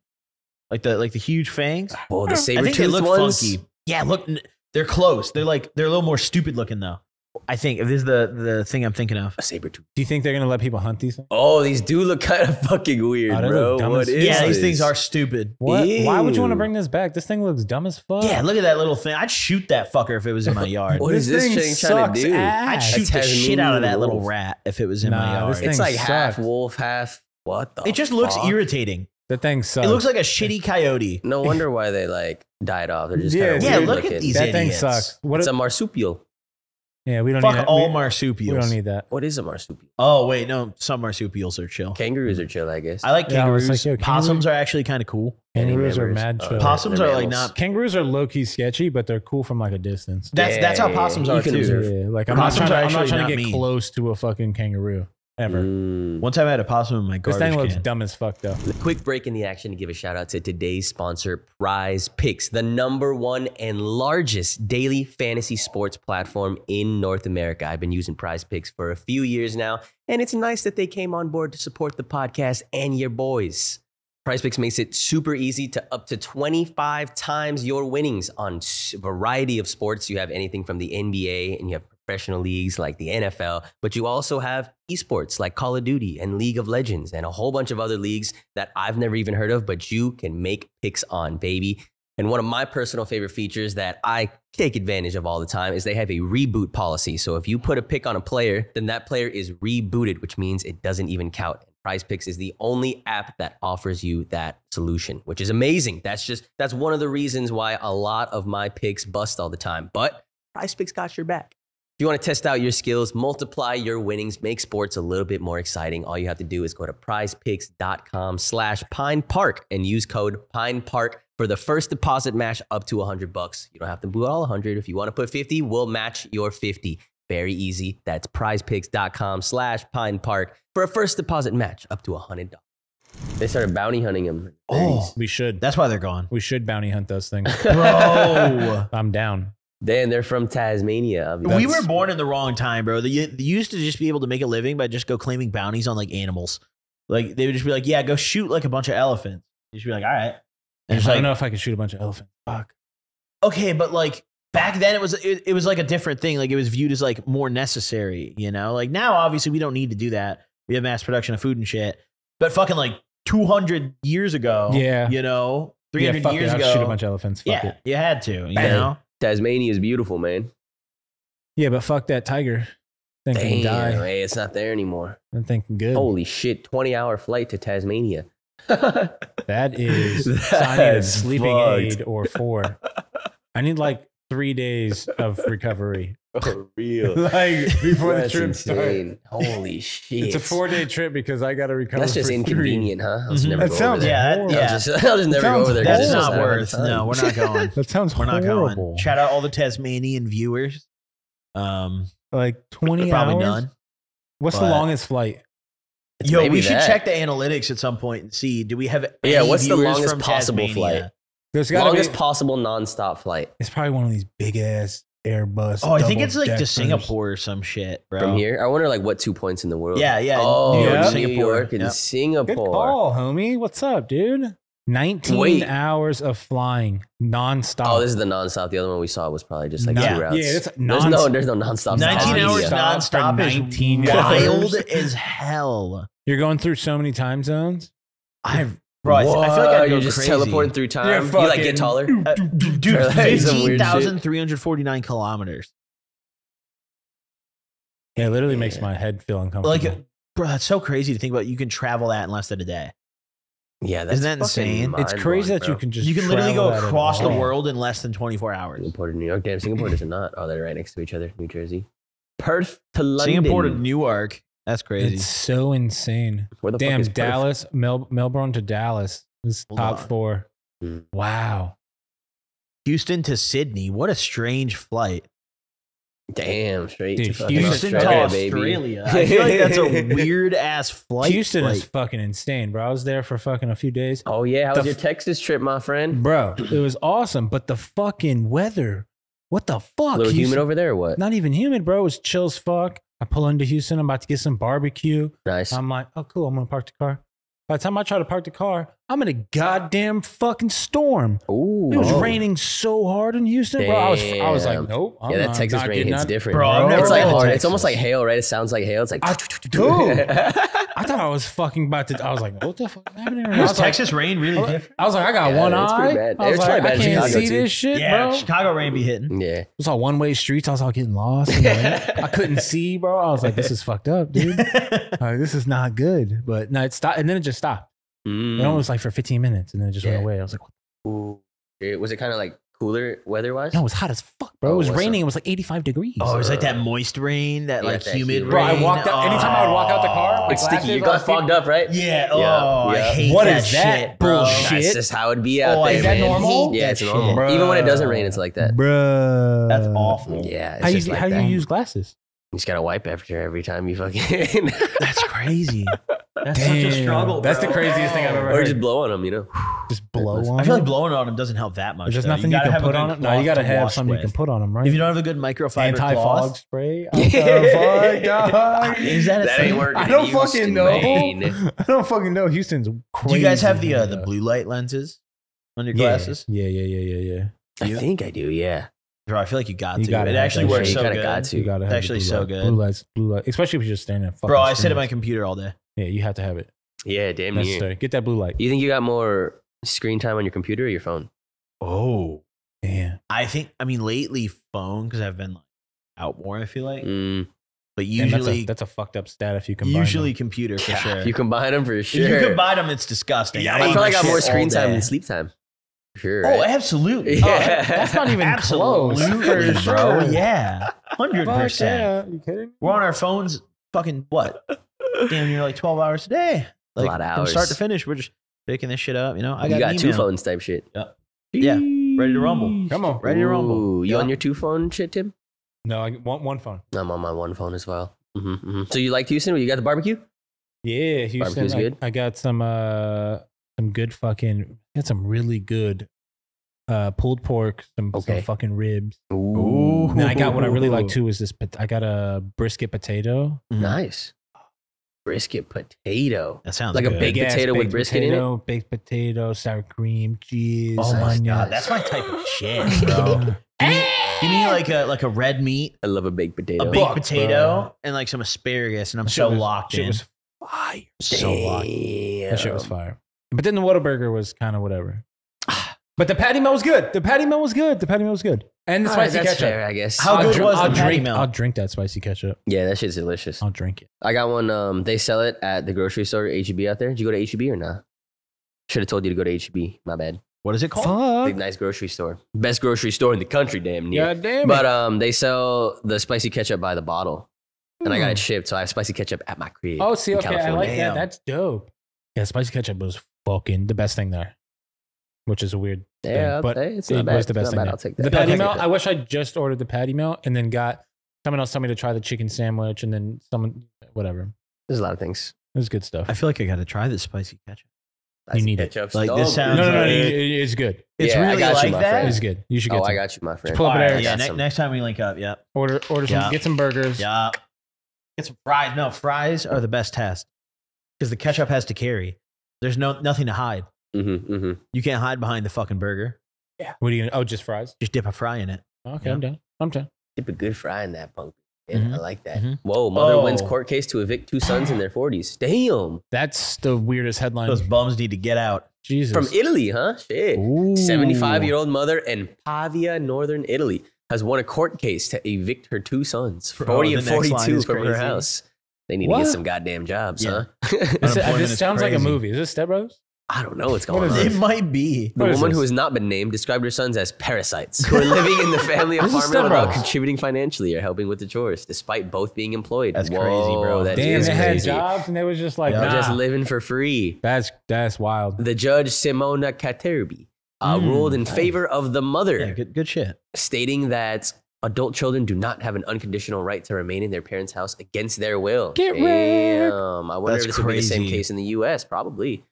Like the huge fangs. Oh, the saber-toothed ones. Funky. Yeah, look, they're close. They're a little more stupid looking though. I think this is the thing I'm thinking of. A saber-tooth. Do you think they're gonna let people hunt these things? Oh, these do look kind of fucking weird, bro. What is this? These things are stupid. What? Why would you want to bring this back? This thing looks dumb as fuck. Yeah, look at that little thing. I'd shoot that fucker if it was in my yard. What is this thing trying to do? I'd shoot the shit out of that little rat if it was in my yard. It's like half wolf, half what the fuck? It just looks irritating. The thing sucks. It looks like a shitty coyote. No wonder why they like died off. They're just kind of weird looking. At these idiots. That thing sucks. What it's a marsupial. Yeah, we don't need that. Fuck all marsupials. We don't need that. What is a marsupial? Oh, wait, no. Some marsupials are chill. Kangaroos are chill, I guess. I like kangaroos. Yeah, possums are actually kind of cool. Kangaroos are mad chill. Possums are like not. Kangaroos are low-key sketchy, but they're cool from like a distance. That's how possums are too. Yeah, like I'm not trying to get close to a fucking kangaroo. Ever. One time I had a possum in my garbage can. This thing looks dumb as fuck, though. A quick break in the action to give a shout out to today's sponsor, Prize Picks, the #1 and largest daily fantasy sports platform in North America. I've been using Prize Picks for a few years now, and it's nice that they came on board to support the podcast and your boys. Prize Picks makes it super easy to up to 25 times your winnings on a variety of sports. You have anything from the NBA, and you have professional leagues like the NFL, but you also have esports like Call of Duty and League of Legends and a whole bunch of other leagues that I've never even heard of, but you can make picks on, baby. And one of my personal favorite features that I take advantage of all the time is they have a reboot policy. So if you put a pick on a player, then that player is rebooted, which means it doesn't even count. Prize Picks is the only app that offers you that solution, which is amazing. That's one of the reasons why a lot of my picks bust all the time, but Prize Picks got your back. If you want to test out your skills, multiply your winnings, make sports a little bit more exciting, all you have to do is go to prizepicks.com/Pine Park and use code Pine Park for the first deposit match up to $100. You don't have to put all 100. If you want to put 50, we'll match your 50. Very easy. That's prizepicks.com/Pine Park for a first deposit match up to $100. They started bounty hunting them. Oh, we should. That's why they're gone. We should bounty hunt those things. Bro. I'm down. Then they're from Tasmania. We were born in the wrong time, bro. They used to just be able to make a living by just go claiming bounties on like animals. Like they would just be like, yeah, go shoot like a bunch of elephants. You should be like, all right. And I don't know if I could shoot a bunch of elephants. Fuck. Okay, but like, back then, it was like a different thing. Like it was viewed as like more necessary, you know. Like now, obviously, we don't need to do that. We have mass production of food and shit. But fucking like 200 years ago, yeah, you know, 300 years ago, shoot a bunch of elephants. Fuck yeah, you had to, you know. Tasmania is beautiful, man. Yeah, but fuck that tiger. Damn, can die. Hey, it's not there anymore. I'm thinking good. Holy shit, 20-hour flight to Tasmania. That is. I need a sleeping aid or four. I need like 3 days of recovery. For real. Like before the trip starts. Holy shit. It's a 4-day trip because I got to recover. That's just inconvenient, huh? I'll just never go over there. Yeah, I'll just never go over there. That's not worth. No, we're not going. That sounds horrible. Shout out all the Tasmanian viewers. Like 20 probably hours? None. What's the longest flight? Yo, we should check the analytics at some point and see. Do we have any viewers? Yeah, what's the longest possible flight? There's got longest possible nonstop flight. It's probably one of these big ass Airbus. Oh, I think it's like to Singapore or some shit, bro. From here, I wonder like what 2 points in the world. Yeah, yeah. Oh, New York and Singapore. Good call, homie. What's up, dude? 19 hours of flying nonstop. Oh, this is the nonstop. The other one we saw was probably just like 2 routes. Yeah, it's there's no nonstop. 19 hours nonstop. 19 wild as hell. You're going through so many time zones. Bro, I feel like you're just crazy. Teleporting through time. You like get taller, dude. 15,349 kilometers. Yeah, it literally makes my head feel uncomfortable. Like, bro, that's so crazy to think about. You can travel that in less than a day. Yeah, that's isn't that insane? It's crazy that you can just literally go across the world in less than 24 hours. Singapore to New York, damn. Singapore is not. Oh, they're right next to each other. New Jersey, Perth to London, Singapore to Newark. That's crazy. It's so insane. Where the fuck is Dallas, Melbourne to Dallas. This is top 4. Wow. Houston to Sydney. What a strange flight. Damn, straight to Houston to Australia. I feel like that's a weird ass flight. Houston is fucking insane, bro. I was there for fucking a few days. Oh yeah, how was your Texas trip, my friend? Bro, it was awesome, but the fucking weather. What the fuck? A little humid over there or what? Not even humid, bro. It was chill as fuck. I pull into Houston. I'm about to get some barbecue. Nice. I'm like, oh, cool. I'm going to park the car. By the time I try to park the car, I'm in a goddamn fucking storm. Ooh, it was raining so hard in Houston. Bro, I was like, nope. Yeah, that Texas rain hits different. Bro, it's like hard. It's almost like hail, right? It sounds like hail. It's like, dude. I thought I was fucking about to. I was like, what the fuck is happening? Was Texas rain really different? I was like, I got one eye. I was like, I can't see this shit, bro. Chicago rain be hitting. Yeah. It was all one-way streets. I was all getting lost. I couldn't see, bro. I was like, this is fucked up, dude. This is not good. But no, it stopped. And then it just stopped. It was like for 15 minutes and then it just went away. I was like, ooh. Was it kind of like cooler weather wise? No, it was hot as fuck, bro. It was raining. It was like 85 degrees. Oh, it was like that moist rain, that like humid rain. Bro, I walked out. Anytime I would walk out the car, it's sticky. You got fogged up, right? Yeah. Oh, I hate that shit, bro. That's just how it'd be out there. Is that normal? Yeah, it's normal. Even when it doesn't rain, it's like that. Bro, that's awful. Yeah. How do you use glasses? You just gotta wipe after every time you fucking. That's crazy. That's such a struggle. That's the craziest thing I've ever heard. Or just blow on them, you know. Just blow on them. I feel like blowing on them doesn't help that much. There's nothing you can put on them. No, you gotta have something you can put on them, right? If you don't have a good microfiber anti-fog spray, is that a thing? I don't fucking know. I don't fucking know. Houston's crazy. Do you guys have the blue light lenses on your glasses? Yeah. I think I do. Yeah. Bro, I feel like you got to. It actually works so good. It's actually so good. Blue light, especially if you're just standing. Bro, I sit at my computer all day. Yeah, you have to have it. Yeah, damn necessary. Get that blue light. You think you got more screen time on your computer or your phone? Oh, yeah. I mean, lately phone because I've been like out more. I feel like, But usually that's a fucked up stat if you combine them. Computer for sure. If you combine them for sure. If you combine them, it's disgusting. Yeah, I feel like I got more screen time than sleep time. Sure. Oh, right? Absolutely. Yeah. Oh, that's not even close. For sure. Yeah. 100%. Yeah. You kidding me? We're on our phones fucking what? Damn, you're like 12 hours a day. Like, a lot of hours. From start to finish, we're just picking this shit up, you know? You got two phones type shit. Yep. Yeah. Ready to rumble. Come on. Ready to rumble. You on your two phone shit, Tim? No, I want one phone. I'm on my one phone as well. Mm-hmm, mm-hmm. So you like Houston? You got the barbecue? Yeah, Houston. Barbecue's good. I got some good fucking, I got some really good pulled pork, some fucking ribs. Ooh. And I got what I really like too is this, I got a brisket potato. Nice. Brisket potato. That sounds like good. A baked potato with brisket in it. Baked potato, sour cream, cheese. Oh my God, that's my type of shit, bro. Give me like a red meat. I love a baked potato. A baked potato and like some asparagus, and I'm locked in. It was fire. So locked. That shit was fire. But then the Whataburger was kind of whatever. But the patty melt was good. And the spicy ketchup. Fair, I guess. How good was the patty melt? I'll drink that spicy ketchup. Yeah, that shit's delicious. I'll drink it. I got one. They sell it at the grocery store, H E B out there. Did you go to H E B or not? Should have told you to go to H E B. My bad. What is it called? Fuck. The nice grocery store. Best grocery store in the country, damn near. God damn it. But they sell the spicy ketchup by the bottle. And I got it shipped, so I have spicy ketchup at my crib. Oh, see, okay, I like that. That's dope. Yeah, spicy ketchup was fucking the best thing there. Which is a weird thing, but it was the best thing. I'll take that. The patty melt, I wish I just ordered the patty melt and then got someone else told me to try the chicken sandwich and then someone, whatever. There's a lot of things. It was good stuff. I feel like I got to try this spicy ketchup. You need it. Like this sounds it's good. It's really like that. It's good. You should get some. I got you, my friend. Pull up an Eric. Next time we link up, order some. Get some burgers. Yeah. Get some fries. No, fries are the best test because the ketchup has to carry. There's nothing to hide. Mm-hmm, mm-hmm. You can't hide behind the fucking burger. Yeah. What are you gonna? Oh, just fries. Just dip a fry in it. Okay, yeah. I'm done. Dip a good fry in that punk. Yeah, I like that. Mm-hmm. Whoa, mother wins court case to evict two sons in their 40s. Damn. That's the weirdest headline. Those bums need to get out. Jesus. From Italy, huh? Shit. 75-year-old mother in Pavia, northern Italy, has won a court case to evict her two sons, 40 and 42, from her house. They need to get some goddamn jobs, huh? This sounds like a movie. Is this Step Brothers? I don't know what's going on. It might be. The woman who has not been named described her sons as parasites who are living in the family apartment without contributing financially or helping with the chores, despite both being employed. That's crazy, bro. That is crazy. Damn, they had jobs and they was just like, nah. Just living for free. That's wild. The judge, Simona Katerbi, ruled in favor of the mother. Yeah, good shit. Stating that adult children do not have an unconditional right to remain in their parents' house against their will. Get rid. I wonder if this would be the same case in the U.S. Probably.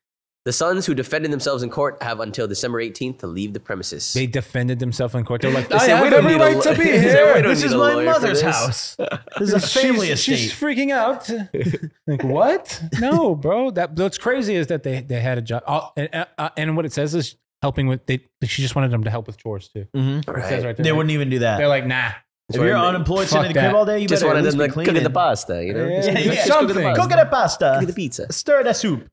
The sons who defended themselves in court have until December 18th to leave the premises. They defended themselves in court. They're like, I have every right to be here. This is my mother's house. This is a family estate. She's freaking out. Like, what? No, bro. What's crazy is that they had a job. And what it says is helping with, she just wanted them to help with chores too. Mm-hmm. Right. Right there. They wouldn't even do that. They're like, nah. If you're unemployed sitting in the crib all day, you just wanted them to cook the pasta, you know? Yeah. Something. Cook the pasta. Cook the pizza. Stir the soup.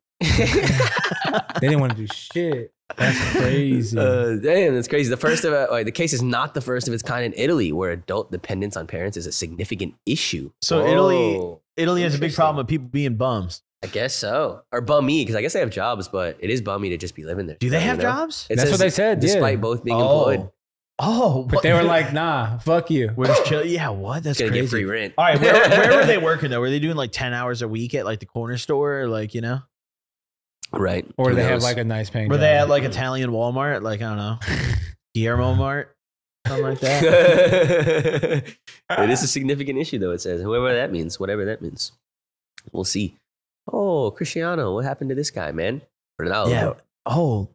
They didn't want to do shit. That's crazy. Damn, that's crazy. The case is not the first of its kind in Italy, where adult dependence on parents is a significant issue. So Italy has a big problem with people being bums. I guess so, or bummy, because I guess they have jobs, but it is bummy to just be living there. Do they have jobs? That's what they said. Despite both being employed. Oh, but they were like, nah, fuck you. We're just chill. Yeah, what? That's crazy. Get free rent. All right, where were they working though? Were they doing like 10 hours a week at like the corner store, or like Right. Or they have like a nice paying job. Were they at like Italian Walmart? Like, I don't know. Guillermo Mart? Something like that. It is a significant issue though, it says. Whatever that means. We'll see. Oh, Cristiano, what happened to this guy, man? Ronaldo. Yeah. Oh,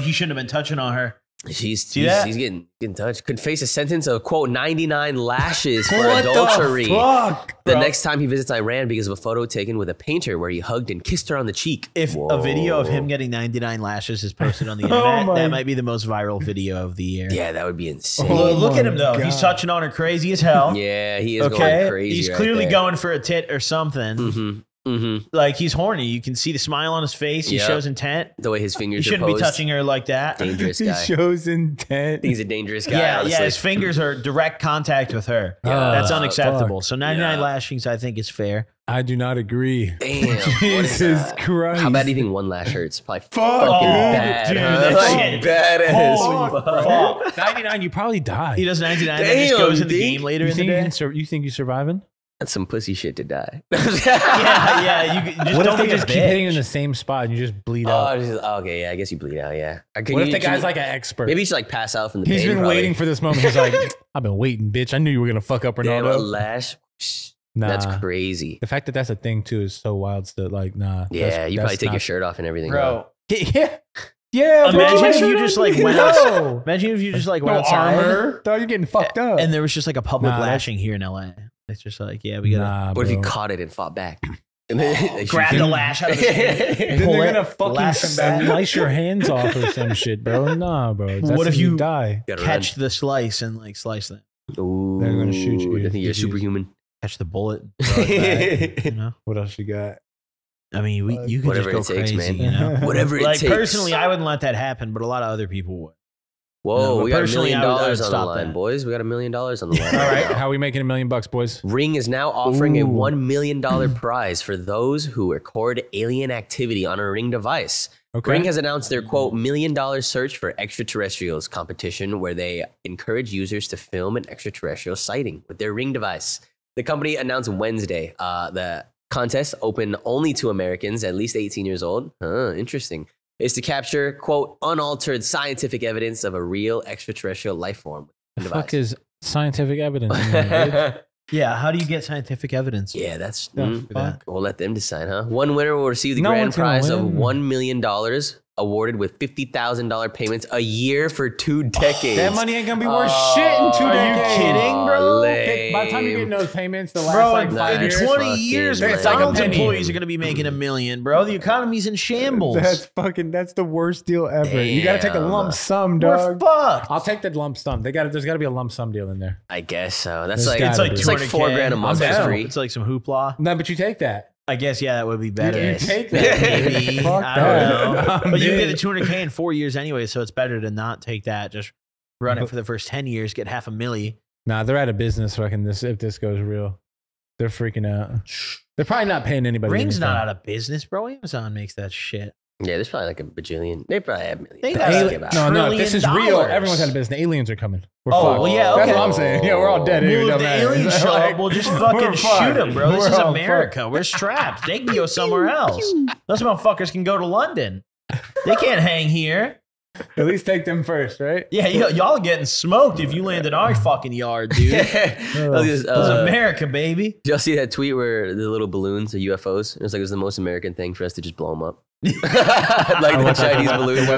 he shouldn't have been touching on her. He's getting touched. Could face a sentence of, quote, 99 lashes for adultery. The next time he visits Iran because of a photo taken with a painter where he hugged and kissed her on the cheek. If a video of him getting 99 lashes is posted on the internet, that might be the most viral video of the year. Yeah, that would be insane. Oh, look at him, though. God. He's touching on her crazy as hell. Yeah, he is going crazy. He's clearly going for a tit or something. Mm-hmm. Mm-hmm. Like, he's horny. You can see the smile on his face. He shows intent. The way his fingers are posed. You shouldn't be touching her like that. Dangerous guy. He shows intent. He's a dangerous guy. Yeah, honestly. His fingers are direct contact with her. That's unacceptable. Fuck. So 99 lashings, I think, is fair. I do not agree. Damn. Jesus Christ. How about even one lash hurts? Probably fucking bad. Dude, that's like badass. Oh, fuck. 99, you probably die. He does 99. Damn, and he just goes in the game later in the day. You think you're surviving? That's some pussy shit to die. You just what don't if they just keep hitting in the same spot and you just bleed out? Okay, yeah, I guess you bleed out, yeah. What if the guy's like an expert? Maybe he should like pass out from the pain, probably. Waiting for this moment. He's like, I've been waiting, bitch. I knew you were going to fuck up, Ronaldo. Damn, a lash. Nah. That's crazy. The fact that that's a thing, too, is so wild. It's like, nah. Yeah, you probably take your shirt off and everything. Bro. Yeah. Yeah, imagine if you just like went out. Imagine if you just like went outside. You're getting fucked up. And there was just like a public lashing here in LA. It's just like, yeah, we got What if he caught it and fought back? And then grab the lash out of his hand. Then they're going to fucking slice your hands off or some shit, bro. Nah, bro. That's what if you die? Catch the slice and like slice them. Ooh, they're going to shoot you. I think you're superhuman. Catch the bullet. You know? What else you got? I mean, you could just go crazy, man. You know? Whatever it takes. Like, personally, I wouldn't let that happen, but a lot of other people would. Whoa, no, we got $1 million on the line, boys. We got $1 million on the line. All right, how are we making $1 million bucks, boys? Ring is now offering a $1 million prize for those who record alien activity on a Ring device. Okay. Ring has announced their, quote, $1 million search for extraterrestrials competition, where they encourage users to film an extraterrestrial sighting with their Ring device. The company announced Wednesday the contest, open only to Americans at least 18 years old. Huh, interesting. Is to capture, quote, unaltered scientific evidence of a real extraterrestrial life form. The fuck is scientific evidence? Yeah, how do you get scientific evidence? Yeah, that's... Fuck. We'll let them decide, huh? One winner will receive the grand prize of $1 million, awarded with $50,000 payments a year for 2 decades. That money ain't gonna be worth shit in 2 decades. Are you kidding, bro? Lame. By the time you're getting those payments, the last like 20 years, McDonald's employees are gonna be making $1 million, bro. The economy's in shambles. That's the worst deal ever. Damn. You gotta take a lump sum, dog. We're fucked. I'll take that lump sum. There's gotta be a lump sum deal in there. I guess so. That's like, it's like $4K a month for free. It's like some hoopla. No, but you take that. I guess, yeah, that would be better. You take that, maybe. Fuck that. But you get a $200K in 4 years anyway, so it's better to not take that. Just run it for the first 10 years, get half a milli. Nah, they're out of business fucking this, if this goes real. They're freaking out. They're probably not paying anybody. Ring's not out of business, bro. Amazon makes that shit. Yeah, there's probably like a bajillion. They probably have millions. No, if this is real, everyone's out of business. The aliens are coming. We're fucked. Well, yeah, okay. That's what I'm saying. Yeah, we're all dead. Aliens shut up. We'll just fucking shoot them, bro. This is America. We're strapped. They can go somewhere else. Those motherfuckers can go to London. They can't hang here. At least take them first, right? Yeah, y'all getting smoked if you land in our fucking yard, dude. This was America, baby. Did y'all see that tweet where the little balloons, the UFOs, it was like it was the most American thing for us to just blow them up. Like the Chinese balloon.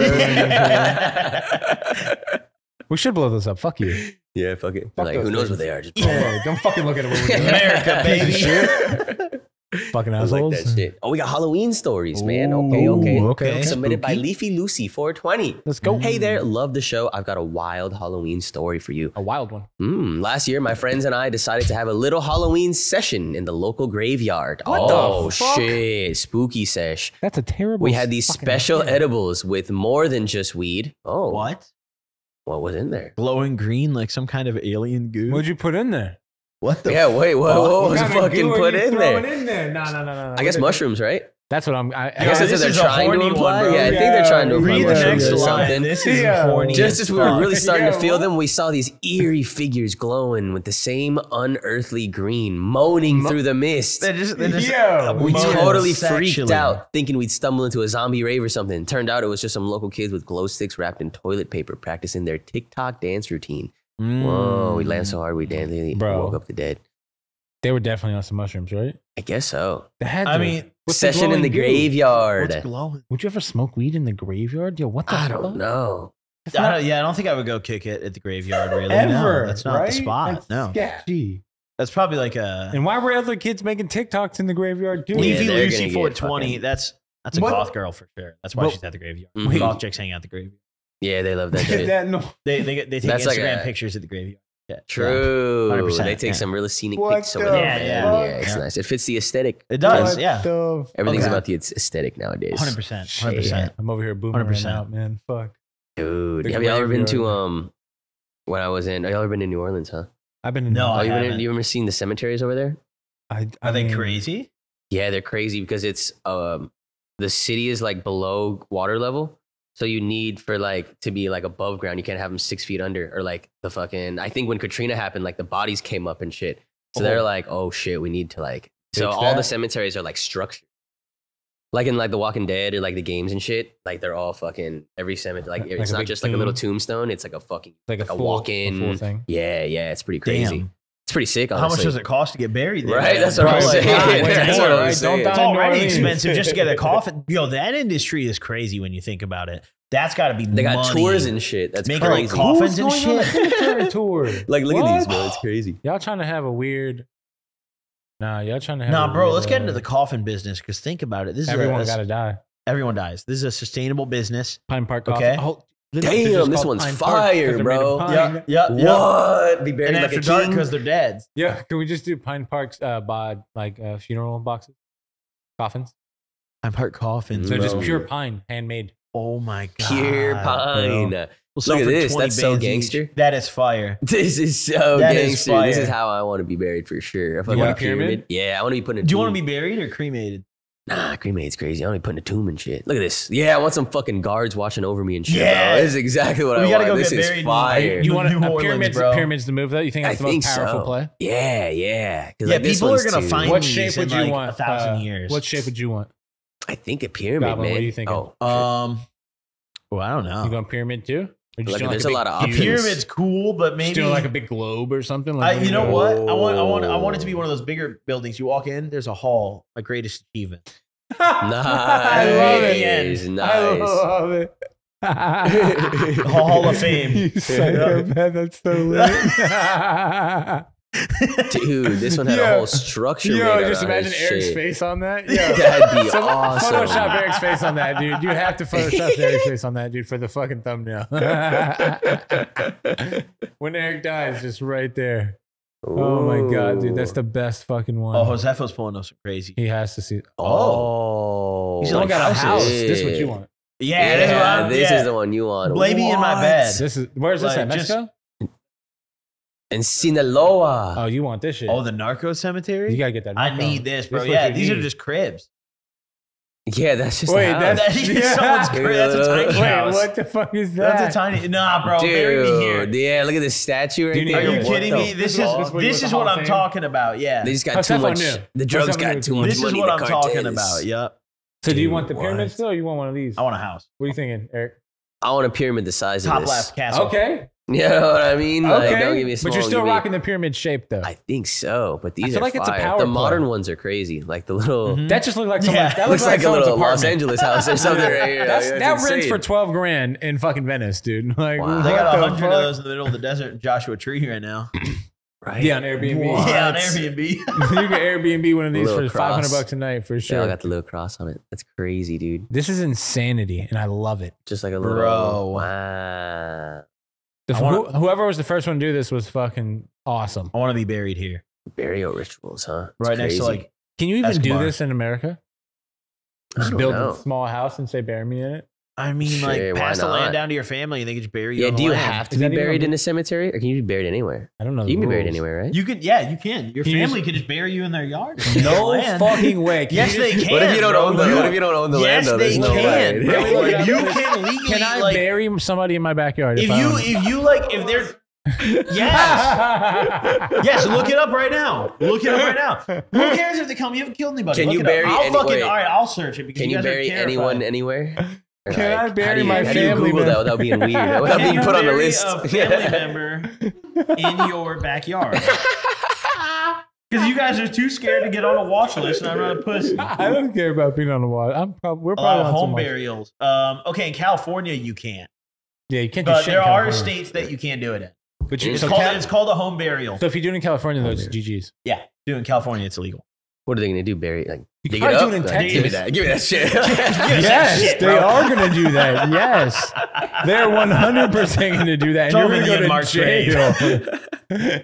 We should blow this up. Fuck you. Yeah, fuck it. Fuck, like, who knows what they are? Just blow them up. Don't fucking look at what we're doing. America, baby. Fucking assholes. Like that shit. Oh, we got Halloween stories, man. Okay. Submitted by Leafy Lucy 420. Let's go. Hey there, love the show. I've got a wild Halloween story for you. A wild one. Last year, my friends and I decided to have a little Halloween session in the local graveyard. What the fuck? Shit, spooky sesh. That's a terrible. We had these special edibles with more than just weed. Oh, what was in there? Glowing green, like some kind of alien goo. What'd you put in there? What the? Yeah, wait, what was fucking put in there? No. I guess mushrooms, right? That's what I'm. I guess that's what they're trying to imply. Yeah, I think they're trying to imply mushrooms or something. This is horny. Just as we were really starting to feel them, we saw these eerie figures glowing with the same unearthly green, moaning through the mist. We totally freaked out, thinking we'd stumble into a zombie rave or something. Turned out it was just some local kids with glow sticks wrapped in toilet paper practicing their TikTok dance routine. Whoa, we land so hard we danced, woke up the dead. They were definitely on some mushrooms, right? I guess so. I mean, session in the graveyard. What's glowing? Would you ever smoke weed in the graveyard? Yo, what the fuck? I don't know. Yeah, I don't think I would go kick it at the graveyard, really. Ever. No, that's not the spot. That's sketchy. That's probably like a... And why were other kids making TikToks in the graveyard, dude? Leafy Lucy 420, that's a goth girl for sure. That's why she's at the graveyard. Goth chicks hang out at the graveyard. Yeah, they love that shit. They take Instagram pictures at the graveyard. Yeah, true. 100%, they take some really scenic pics over there. Yeah, it's nice. It fits the aesthetic. It does. Yeah. Everything's about the aesthetic nowadays. 100%. I'm over here booming right now, man. Fuck. Dude, have y'all ever been to when I was in? Have y'all ever been to New Orleans? Huh? I've been. No, I haven't. You ever seen the cemeteries over there? Are they crazy? Yeah, they're crazy because it's the city is like below water level. So you need for like to be like above ground. You can't have them 6 feet under or like the fucking. I think when Katrina happened, like the bodies came up and shit. So they're like, oh shit, we need to like. So all the cemeteries are like structured, like in like The Walking Dead or like the games and shit. Like they're all fucking every cemetery. Like it's not just like a little tombstone. It's like a fucking like a walk-in thing. Yeah, yeah, it's pretty crazy. Damn. It's pretty sick, honestly. How much does it cost to get buried there? Right, that's what I'm saying. It's already expensive just to get a coffin. Yo, that industry is crazy when you think about it. That's got to be money. They got tours and shit. That's making like coffins and shit. Tour. Like, look at these, bro. It's crazy. Y'all trying to have a weird... Nah, y'all trying to have a weird... Nah, bro, let's get into the coffin business because think about it. Everyone got to die. Everyone dies. This is a sustainable business. Pine Park coffin. Okay. Damn, this one's fire, bro. What? Be buried like a king because they're dead. Yeah, can we just do Pine Park's by like funeral boxes, coffins? Pine Park coffins. So just pure pine, handmade. Oh my god, pure pine. Look at this. That's so gangster. That is fire. This is so gangster. This is how I want to be buried for sure. If I want a pyramid, yeah, I want to be put in. Do you want to be buried or cremated? Nah, cremate's crazy. I only put in a tomb and shit. Look at this. Yeah, I want some fucking guards watching over me and shit. Yeah, bro. This is exactly what I want. Go this get is fire. You want a pyramids to move though? You think that's the most powerful play? Yeah, yeah. Yeah, like, people are gonna find what shape would you want? 1,000 years. What shape would you want? I think a pyramid, Goblin, man. What do you think? Oh, well, I don't know. You going pyramid too? Like, there's a lot of options. Pyramid's cool, but maybe still like a big globe or something. Like you know what? I want it to be one of those bigger buildings. You walk in, there's a hall. My greatest achievement. Nice. I love it. Nice. I love it. Hall of Fame. You suck, man. That's so lit. Dude, this one had a whole structure. Yo, just imagine Eric's face on that. Yo, that'd be awesome. Photoshop Eric's face on that, dude. You have to Photoshop Eric's face on that, dude, for the fucking thumbnail. When Eric dies, just right there. Ooh. Oh my god, dude, that's the best fucking one. Oh, Josefo's pulling up some crazy. He has to see. Oh, he's like got a house. This is what you want. Yeah, this is the one you want. Lay me in my bed. This is where's this at? Mexico. In Sinaloa. Oh, you want this shit? Oh, the narco cemetery. You gotta get that. I need this, bro. Yeah, these are just cribs. Yeah, that's just that's someone's crib. That's a tiny house. What the fuck is that? That's a tiny. Nah, bro. Dude, bury me here. Yeah, look at this statue right there. Are you kidding me? This is what I'm talking about. Yeah, they just got too much. The drugs got too much money. This is what I'm talking about. Yep. So, do you want the pyramid still, or you want one of these? I want a house. What are you thinking, Eric? I want a pyramid the size of this. Top left castle. Okay. You know what I mean? Like, okay, don't give me small, but you're still rocking the pyramid shape, though. I think so, but these are like fire. It's a power play. Modern ones are crazy. Like the little that just looks like someone that looks like a little apartment. Los Angeles house or something right here. That rents for 12 grand in fucking Venice, dude. Like they got 100 of those in the middle of the desert, Joshua Tree, right now. Right? Yeah, on Airbnb. What? Yeah, on Airbnb. You can Airbnb one of these for $500 a night for sure. Yeah, I got the little cross on it. That's crazy, dude. This is insanity, and I love it. Just like a little wow. Whoever was the first one to do this was fucking awesome. I want to be buried here. Burial rituals, huh? It's right next to like. Can you even do this in America? Just build a small house and say bury me in it. I mean, sure, like pass the land down to your family and they can just bury you. Yeah, do you have to be buried in a cemetery, or can you be buried anywhere? I don't know. You can be buried anywhere, right? You can. Yeah, you can. Your family can just bury you in their yard. No fucking way. Yes, they can. What if you don't own the? What if you don't own the land? Yes, they can. You can legally. Can I bury somebody in my backyard? If you like, if they're. Yes, look it up right now. Look it up right now. Who cares if they come? You haven't killed anybody. Can you bury? I'll fucking all right. I'll search it because you guys are terrified. Can you bury anyone anywhere? Can like, I bury my family? How do you Google that without being weird? Without being put on the list. A family member in your backyard. Because you guys are too scared to get on a watch list, and I'm not a pussy. I don't care about being on a watch. We're probably on home burials. Okay, in California you can't. Yeah, you can't do shit. There are states that you can't do it in. But it's called a home burial. So if you do it in California, though, it's GG's. Yeah, do it in California, it's illegal. What are they going to do, Barry? Like, dig it up? Give me that shit. Yes, they are going to do that. Yes. They're 100% going to do that. And you're going to go to jail.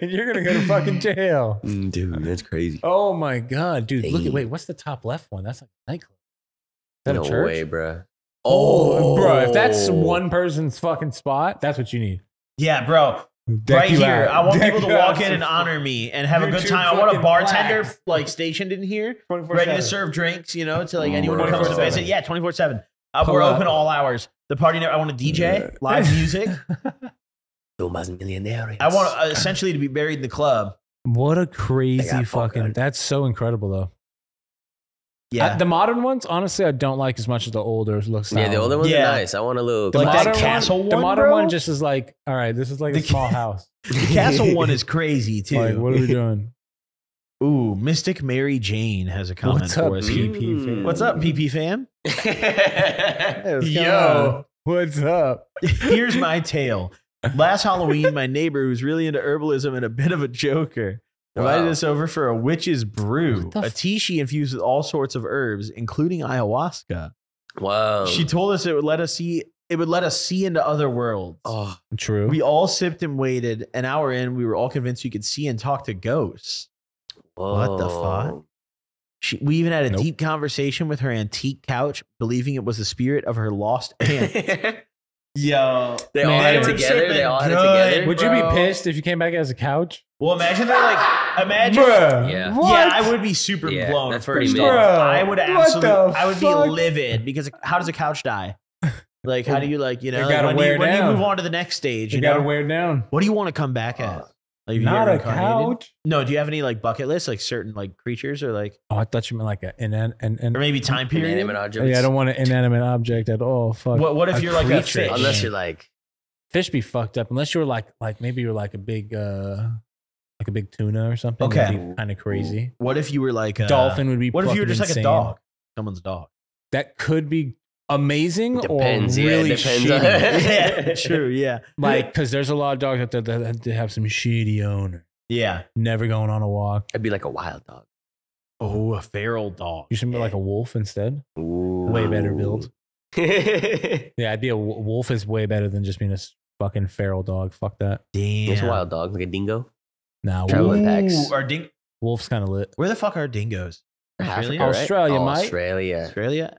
And you're going to go to fucking jail. Dude, that's crazy. Oh, my God. Dude, look at, wait, what's the top left one? That's like a nightclub. Is that a church? No way, bro. Oh, bro, if that's one person's fucking spot, that's what you need. Yeah, bro. Right here, I want people to walk in and honor me and have a good time. I want a bartender like stationed in here, ready to serve drinks, you know, to like anyone who comes to visit. Yeah, 24/7. We're open all hours. The party. I want a DJ, live music. I want essentially to be buried in the club. What a crazy fucking. That's so incredible, though. Yeah, the modern ones, honestly, I don't like as much as the older looks. Yeah, the older ones are nice. I want a little like that castle one. The modern one just is like, all right, this is like a small house. The castle one is crazy too. Like, what are we doing? Ooh, Mystic Mary Jane has a comment for us. PP fam? What's up, PP fam? Yo, what's up? Here's my tale. Last Halloween, my neighbor who's really into herbalism and a bit of a joker. Invited us over for a witch's brew, a tea she infused with all sorts of herbs, including ayahuasca. Wow! She told us it would let us see. It would let us see into other worlds. Oh, true. We all sipped and waited. An hour in, we were all convinced you could see and talk to ghosts. Whoa. What the fuck? We even had a deep conversation with her antique couch, believing it was the spirit of her lost aunt. Yo, they all had it together. They all had it together. Would you be pissed if you came back as a couch? Well, imagine they're like, imagine. Bruh, yeah. Yeah, I would be super blown. That's pretty mean. I would absolutely, I would be livid because how does a couch die? Like, how do you like, you know, like, when do you move on to the next stage? You gotta wear it down. What do you want to come back at? Like, not a couch. No, do you have any like bucket lists, like certain like creatures or like? Oh, I thought you meant like an or maybe time period. Inanimate objects. Yeah, I don't want an inanimate object at all. Fuck. What if you're like a fish? Unless you're like, fish be fucked up. Unless you're like maybe you're like a big tuna or something. Okay, kind of crazy. What if you were like a dolphin? Would be. What if you were just like a dog? Someone's dog. That could be. Amazing depends, or really shitty? On yeah, true, yeah. Like, because there's a lot of dogs out there that have some shitty owner. Yeah. Never going on a walk. I'd be like a wild dog. Oh, a feral dog. You should be like a wolf instead. Ooh. Way better build. Yeah, I'd be a wolf is way better than just being a fucking feral dog. Fuck that. Damn. What's a wild dog? Like a dingo? Nah. Wolf. Wolf's kind of lit. Where the fuck are dingoes? Australia? Australia, right? Mate. Australia.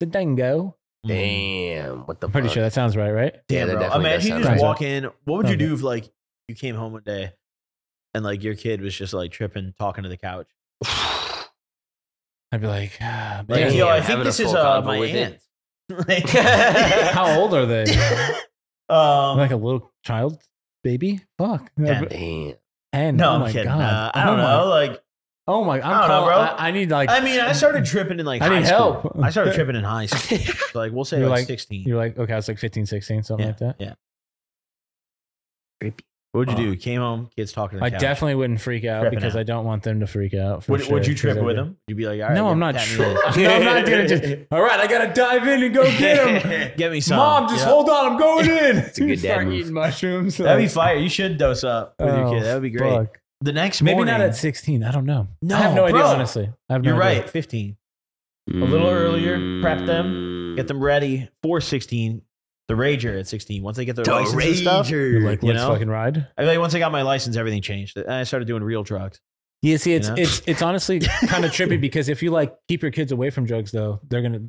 The dingo. Damn. What the fuck? Pretty sure that sounds right, right? Damn, yeah, bro. Imagine you just walk in. What would you do if like you came home one day and like your kid was just like tripping, talking to the couch? I'd be like, man, yo, I think this is my aunt. Like, how old are they? Like a little child baby? Fuck. Damn. And no, I'm kidding. I don't know. Like, oh my! I don't know, bro. I need like. I mean, I started tripping in like. I need help. I started tripping in high school. So like we'll say like 16. You're like, okay, I was like 15, 16, something like that. Yeah. Creepy. What would you do? Came home, kids talking. To the couch. Definitely wouldn't freak out because I don't want them to freak out. Would you trip with them? You'd be like, all right, no, I'm not tripping. I'm not gonna just. All right, I gotta dive in and go get him. Get me some. Mom, just hold on. I'm going in. It's a good dad move. Start eating mushrooms. That'd be fire. You should dose up with your kid. That would be great. The next morning, maybe not at 16. I don't know. No, I have no idea, honestly. I have no idea. You're right. 15. A little earlier. Prep them. Get them ready for 16. The Rager at 16. Once they get their license and stuff, you're like, let's fucking ride. I like once I got my license, everything changed. I started doing real drugs. Yeah, see, it's it's honestly kind of trippy because if you like keep your kids away from drugs, though, they're gonna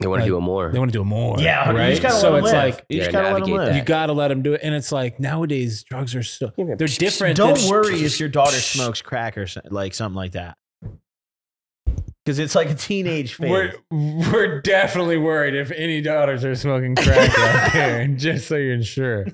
they want to do it more. They want to do it more. Yeah, right. So it's like you just gotta let them live. You gotta let them do it. And it's like nowadays drugs are so they're different. Don't worry if your daughter smokes crack or like something like that, because it's like a teenage phase. We're definitely worried if any daughters are smoking crack out there. And just so you're sure,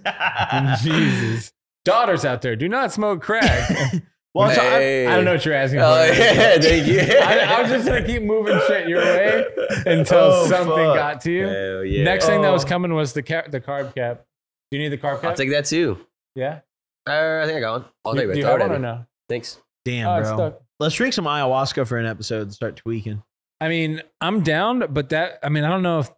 Jesus, daughters out there, do not smoke crack. Well, so I don't know what you're asking. Oh, yeah, thank you. I was just gonna keep moving shit your way until something got to you. Hell yeah. Next thing that was coming was the carb cap. Do you need the carb cap? I'll take that too. Yeah. I think I got one. I'll take it. Do you have one or no? Thanks. Damn, bro. Let's drink some ayahuasca for an episode and start tweaking. I mean, I'm down, but that. I mean, I don't know if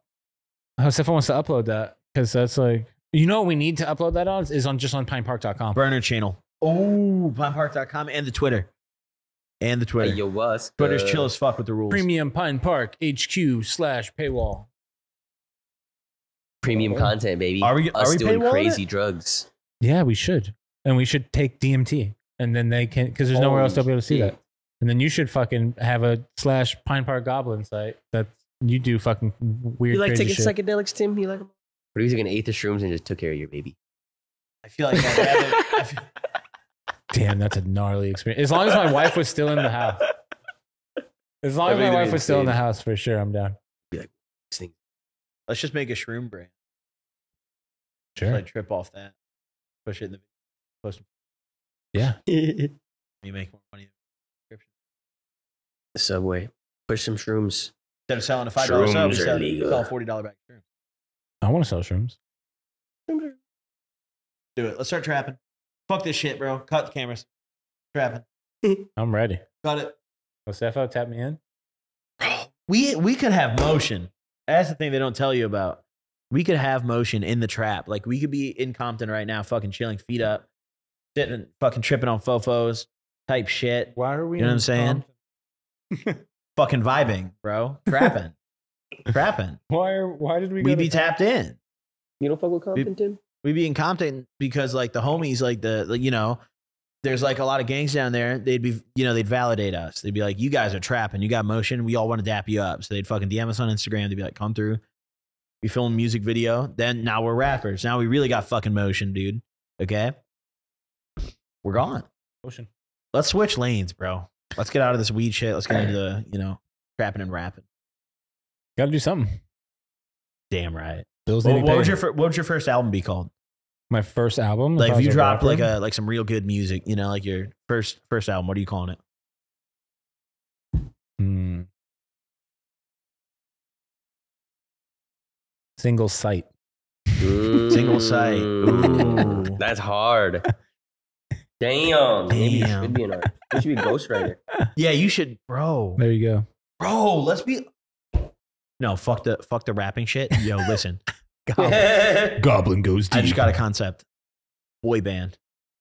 Josefa wants to upload that because that's like you know what we need to upload that on is on just on PinePark.com burner channel. Oh, PinePark.com and the Twitter. And the Twitter. Twitter's chill as fuck with the rules. Premium Pine Park HQ / paywall. Premium content, baby. Are we doing crazy drugs? Yeah, we should. And we should take DMT. And then they can, because there's nowhere else they'll be able to see that. And then you should fucking have a / Pine Park Goblin site that you do fucking weird. You like crazy taking shit. Psychedelics, Tim? You like them? What if you took an eighth of shrooms and just took care of your baby? I feel like I'd rather. Damn, that's a gnarly experience. As long as my wife was still in the house. As long as my wife was still in the house, for sure, I'm down. Let's just make a shroom brand. Sure. I'd trip off that. Push it in the post. Yeah. You make more money. The Subway. Push some shrooms. Instead of selling a $5 sub, we sell a $40 bag of shrooms. I want to sell shrooms. Do it. Let's start trapping. Fuck this shit, bro. Cut the cameras. Trapping. I'm ready. Cut it. Osefo, tap me in. We could have motion. That's the thing they don't tell you about. We could have motion in the trap. Like, we could be in Compton right now, fucking chilling, feet up, sitting, fucking tripping on fofos, type shit. Why are we? You know what I'm saying? Fucking vibing, bro. Trapping. Trapping. Why did we? We'd be tapped in. You don't fuck with Compton, Tim? We'd be in Compton because, like, the homies, like, you know, there's, like, a lot of gangs down there. They'd be, you know, they'd validate us. They'd be like, you guys are trapping. You got motion. We all want to dap you up. So they'd fucking DM us on Instagram. They'd be like, come through. We film music video. Then now we're rappers. Now we really got fucking motion, dude. Okay? We're gone. Motion. Let's switch lanes, bro. Let's get out of this weed shit. Let's get into the, you know, trapping and rapping. Got to do something. Damn right. What would your first album be called? My first album? Like, if you dropped like a some real good music, you know, like your first album, what are you calling it? Single Sight. Ooh. Single Sight. Ooh. That's hard. Damn. Maybe you should be an artist. You should be a ghostwriter. Yeah, you should, bro. There you go. Bro, let's be... No, fuck the rapping shit. Yo, listen. Goblin goes deep. I just got a concept. Boy band.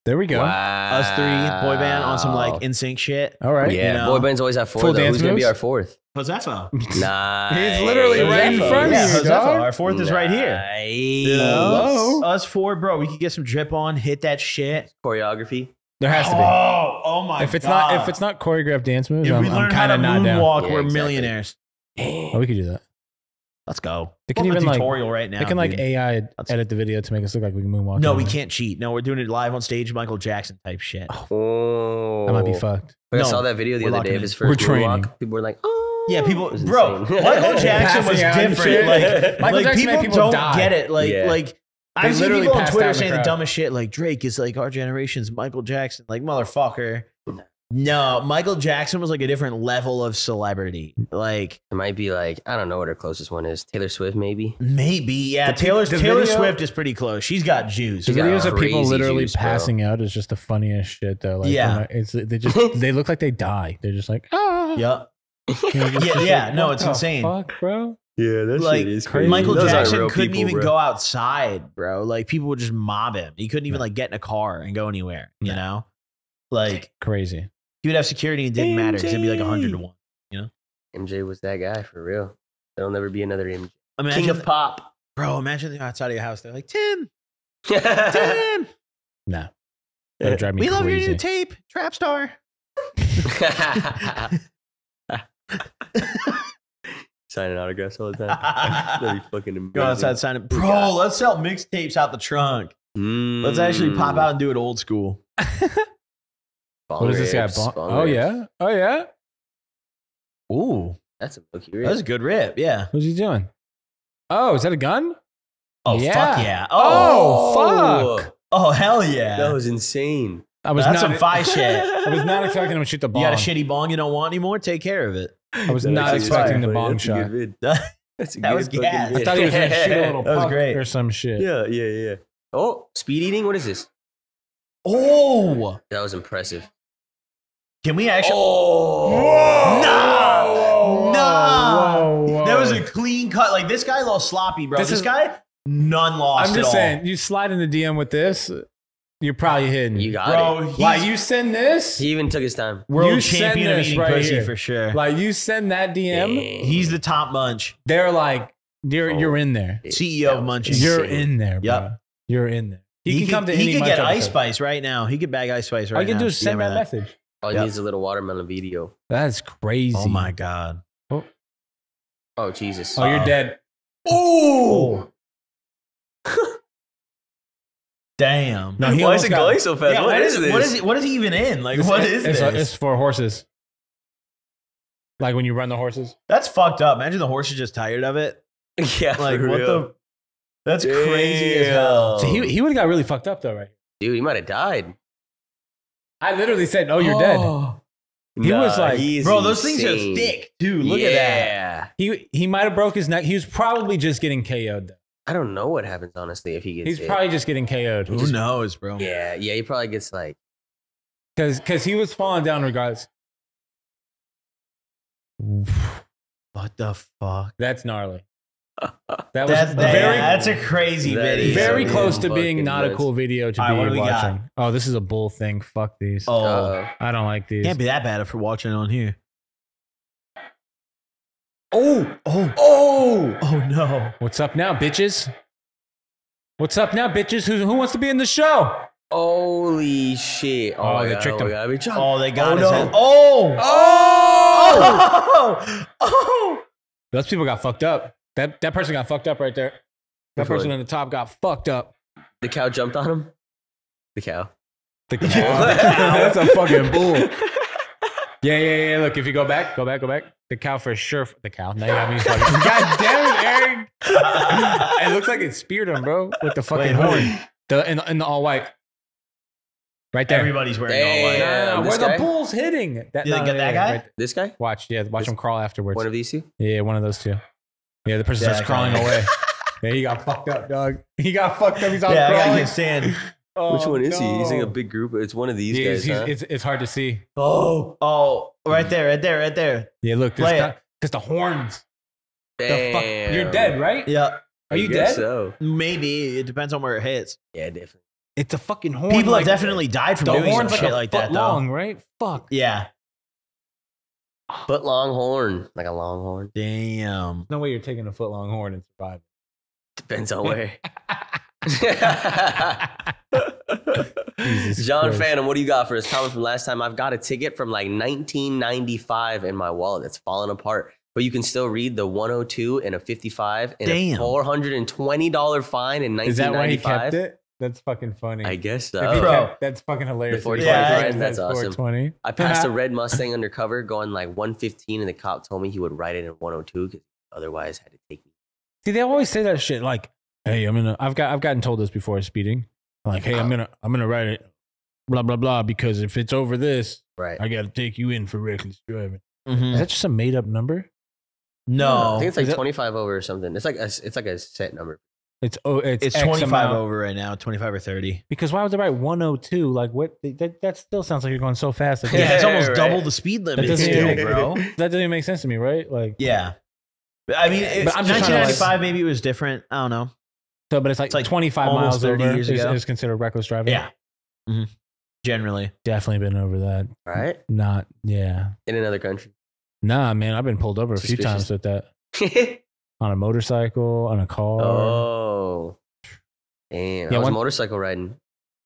There we go. Wow. Us three, boy band on some like NSYNC shit. All right. Yeah. You know? Boy bands always have four. Who's going to be our fourth? Josefo. Nice. He's literally Josefo. Right in front of you. Josefo. Our fourth is right here. Hello. Us four, bro. We could get some drip on, hit that shit. Choreography. There has to be. Oh my God. If it's not choreographed dance moves, I'm kind of not down. If we learn how to moonwalk, we're millionaires. Oh, we could do that. Let's go. They can even tutorial like, right now. They can like AI edit the video to make us look like we can moonwalk. No, we can't cheat. No, we're doing it live on stage, Michael Jackson type shit. Oh, that might be fucked. I saw that video the other day of his first moonwalk. People were like, "Oh, yeah, people, bro." Michael Jackson was different. Like, Michael Jackson people don't get it. Like, I've seen people on Twitter saying the dumbest shit. Like, Drake is like our generation's Michael Jackson. Like, motherfucker. No, Michael Jackson was like a different level of celebrity. Like, it might be like, I don't know what her closest one is. Taylor Swift, maybe. Maybe, yeah. Taylor Swift is pretty close. She's got juice. The videos of people literally passing out is just the funniest shit, though. Like, yeah, they look like they die. They're just like, ah. Yep. Yeah. No, it's insane, fuck, bro. Yeah, that shit is crazy. Michael Jackson couldn't even go outside, bro. Like, people would just mob him. He couldn't even like get in a car and go anywhere. You know, like crazy. He would have security and it didn't matter because it'd be like 100 to 1, you know? MJ was that guy for real. There'll never be another MJ. Imagine King of Pop. Bro, imagine they're outside of your house. They're like, Tim! Tim! Nah. That'd drive me crazy. We love your new tape, Trap Star. Signing autographs all the time. That'd be fucking amazing. Go outside, sign it. Bro, let's sell mixtapes out the trunk. Let's actually pop out and do it old school. What is this guy? Oh, yeah. Oh, yeah. Ooh. That's a milky rip. That's a good rip. Yeah. What's he doing? Oh, is that a gun? Oh, yeah. Fuck yeah. Oh, fuck. Oh, hell yeah. That was insane. That's some fi shit. I was not expecting him to shoot the bong. You got a shitty bong you don't want anymore? Take care of it. I was not expecting the bong shot. That was gas. I thought he was going to shoot a little puck or some shit. Yeah, yeah, yeah. Oh, speed eating? What is this? Oh. That was impressive. Can we actually? Oh. Whoa. No, no. Whoa. That was a clean cut. Like, this guy lost sloppy, bro. This guy, none lost. I'm just saying, you slide in the DM with this. You're probably hidden. You got it. Why you send this? He even took his time. World champion of eating pussy for sure. Like you send that DM. Dang. He's the top munch. They're like, you're in there. CEO of munches. You're in there, bro. Yep. You're in there. He can come to any munch. He could get Ice Spice right now. He could bag Ice Spice right now. I can just send that message. All he needs is a little watermelon video. That's crazy. Oh my God. Oh, oh Jesus. Oh, you're dead. Oh. Damn! No, why is it going so fast? Yeah, what is this? What is he even in? Like, what is this? It's for horses. Like when you run the horses. That's fucked up. Imagine the horse is just tired of it. Yeah, like for what real. The? That's Damn. Crazy as hell. So he would have got really fucked up though, right? Dude, he might have died. I literally said, "Oh, you're dead." He was like, "Bro, those insane. Things are thick, dude. Look at that." He might have broke his neck. He was probably just getting KO'd though. I don't know what happens, honestly, if he gets hit. Probably just getting KO'd. Who knows, bro? Yeah, yeah, he probably gets like... Because he was falling down regardless. What the fuck? That's gnarly. That was that's a crazy video. Very close to being not a cool video to be watching. Oh, this is a bull thing. Fuck these. Oh, I don't like these. Can't be that bad if we're watching on here. Oh, oh, oh, oh no. What's up now, bitches? What's up now, bitches? Who wants to be in the show? Holy shit. Oh, they tricked him. Oh, they got his head. Oh, oh, oh. Those people got fucked up. That person got fucked up right there. That person on the top got fucked up. The cow jumped on him? The cow. The cow. That's a fucking bull. Yeah, yeah, yeah. Look, if you go back, go back, go back. The cow for sure. The cow. Now you got me fucking. God damn it, Eric. It looks like it speared him, bro, with the fucking horn. In the all white. Right there. Everybody's wearing all white. Yeah, where the bull's hitting. That guy? Right this guy? Watch. Yeah, watch him crawl afterwards. One of these two? Yeah, one of those two. Yeah, the person starts crawling away. Yeah, he got fucked up, dog. He got fucked up. He's out crawling. Yeah, I can stand. Oh, which one is he? He's in a big group. It's one of these guys. Huh? It's hard to see. Oh, oh, right there, right there, right there. Yeah, look, because the horns. Damn. The fuck, you're dead, right? Yeah. Are you dead? So. Maybe it depends on where it hits. Yeah, definitely. It's a fucking horn. People have definitely died from doing some shit like that, though. Long, right? Fuck. Yeah. Foot long horn, like a long horn. Damn. No way you're taking a foot long horn and surviving. Depends on where. John Phantom, what do you got for his comment from last time? I've got a ticket from like 1995 in my wallet that's fallen apart, but you can still read the 102 and a 55 and a $420 fine in 1995. Is that why he kept it? That's fucking funny. I guess so. That's fucking hilarious. The 420 fine, that's awesome. 420. I passed a red Mustang undercover going like 115, and the cop told me he would write it in 102 because otherwise had to take me. See, they always say that shit like, hey, I've gotten told this before speeding. Like, hey, I'm gonna write it, blah blah blah, because if it's over this, right, I gotta take you in for reckless driving. Is that just a made up number? No, I think it's like 25 over or something. It's like a set number. It's 25 over right now, 25 or 30. Because why would they write 102? Like what? That still sounds like you're going so fast. Like, yeah, it's almost double the speed limit. That doesn't even make sense to me, right? Like, yeah, but, I mean, it's 1995. Maybe it was different. I don't know. So, but it's like 25 miles over years ago is considered reckless driving. Yeah. Mm-hmm. Generally. Definitely been over that. Right? Not, yeah. In another country? Nah, man. I've been pulled over a few times with that. On a motorcycle, on a car. Oh. Damn. Yeah, I was motorcycle riding.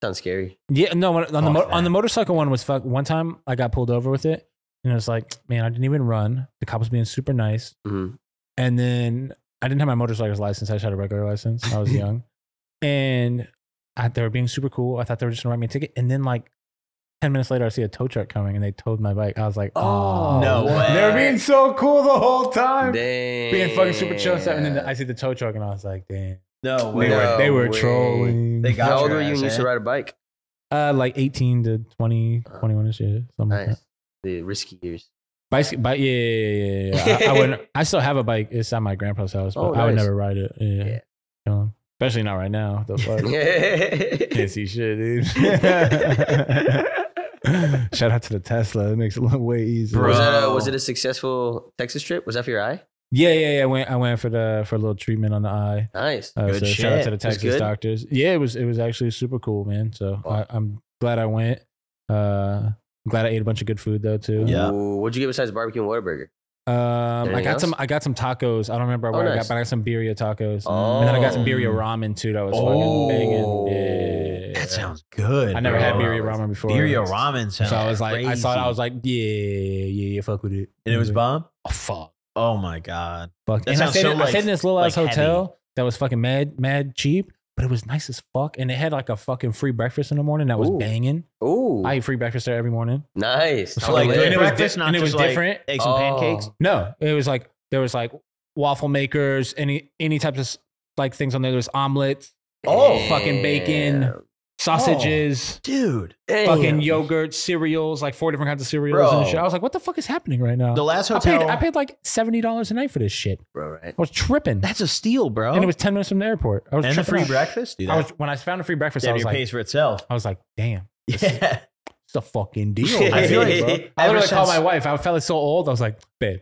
Sounds scary. Yeah, no. On the motorcycle one was fuck. One time I got pulled over with it. And I was like, man, I didn't even run. The cop was being super nice. Mm-hmm. And then... I didn't have my motorcycle license. I just had a regular license. I was young. And they were being super cool. I thought they were just going to write me a ticket. And then like 10 minutes later, I see a tow truck coming and they towed my bike. I was like, oh, no way. They were being so cool the whole time. Damn. Being fucking super chill. And then I see the tow truck and I was like, damn. No way. They were trolling. They got How old were you when you used to ride a bike? Like 18 to 20, 21-ish years. Something like that. The risky years. Bike, yeah. I still have a bike. It's at my grandpa's house, but I would never ride it. Yeah. Yeah. Especially not right now. The fuck? Can't see shit, dude. Shout out to the Tesla. It makes it way easier. Was it a successful Texas trip? Was that for your eye? Yeah. I went for a little treatment on the eye. Nice. Good so shit. Shout out to the Texas doctors. Yeah, it was actually super cool, man. So I'm glad I went. I'm glad I ate a bunch of good food though too. Yeah. Ooh, what'd you get besides barbecue and Whataburger? I got some tacos. I don't remember where I got, but I got some birria tacos. Oh. And then I got some birria ramen too. That was fucking banging. Yeah. That sounds good. I never had birria ramen before. Birria ramen sounds. So I was like, crazy. I saw it. I was like, yeah, fuck with it. And it was bomb. Oh, fuck. Oh my god. Fuck. And I stayed in this little ass hotel that was fucking mad cheap. But it was nice as fuck. And they had like a fucking free breakfast in the morning that was banging. Ooh. I eat free breakfast there every morning. Nice. So like, and it was different. Like eggs and pancakes? No. It was like, there was like waffle makers, any types of like things on there. There was omelets. Oh. Fucking bacon. Sausages. Oh, dude. Damn. Fucking yogurt, cereals, like 4 different kinds of cereals and shit. I was like, what the fuck is happening right now? The last hotel. I paid like $70 a night for this shit. Bro, right. I was tripping. That's a steal, bro. And it was 10 minutes from the airport. I was tripping. And a free breakfast? When I found a free breakfast, I was like, it pays for itself. I was like, damn. Yeah. It's a fucking deal. I feel like, bro. I literally called my wife. I felt so old. I was like, babe.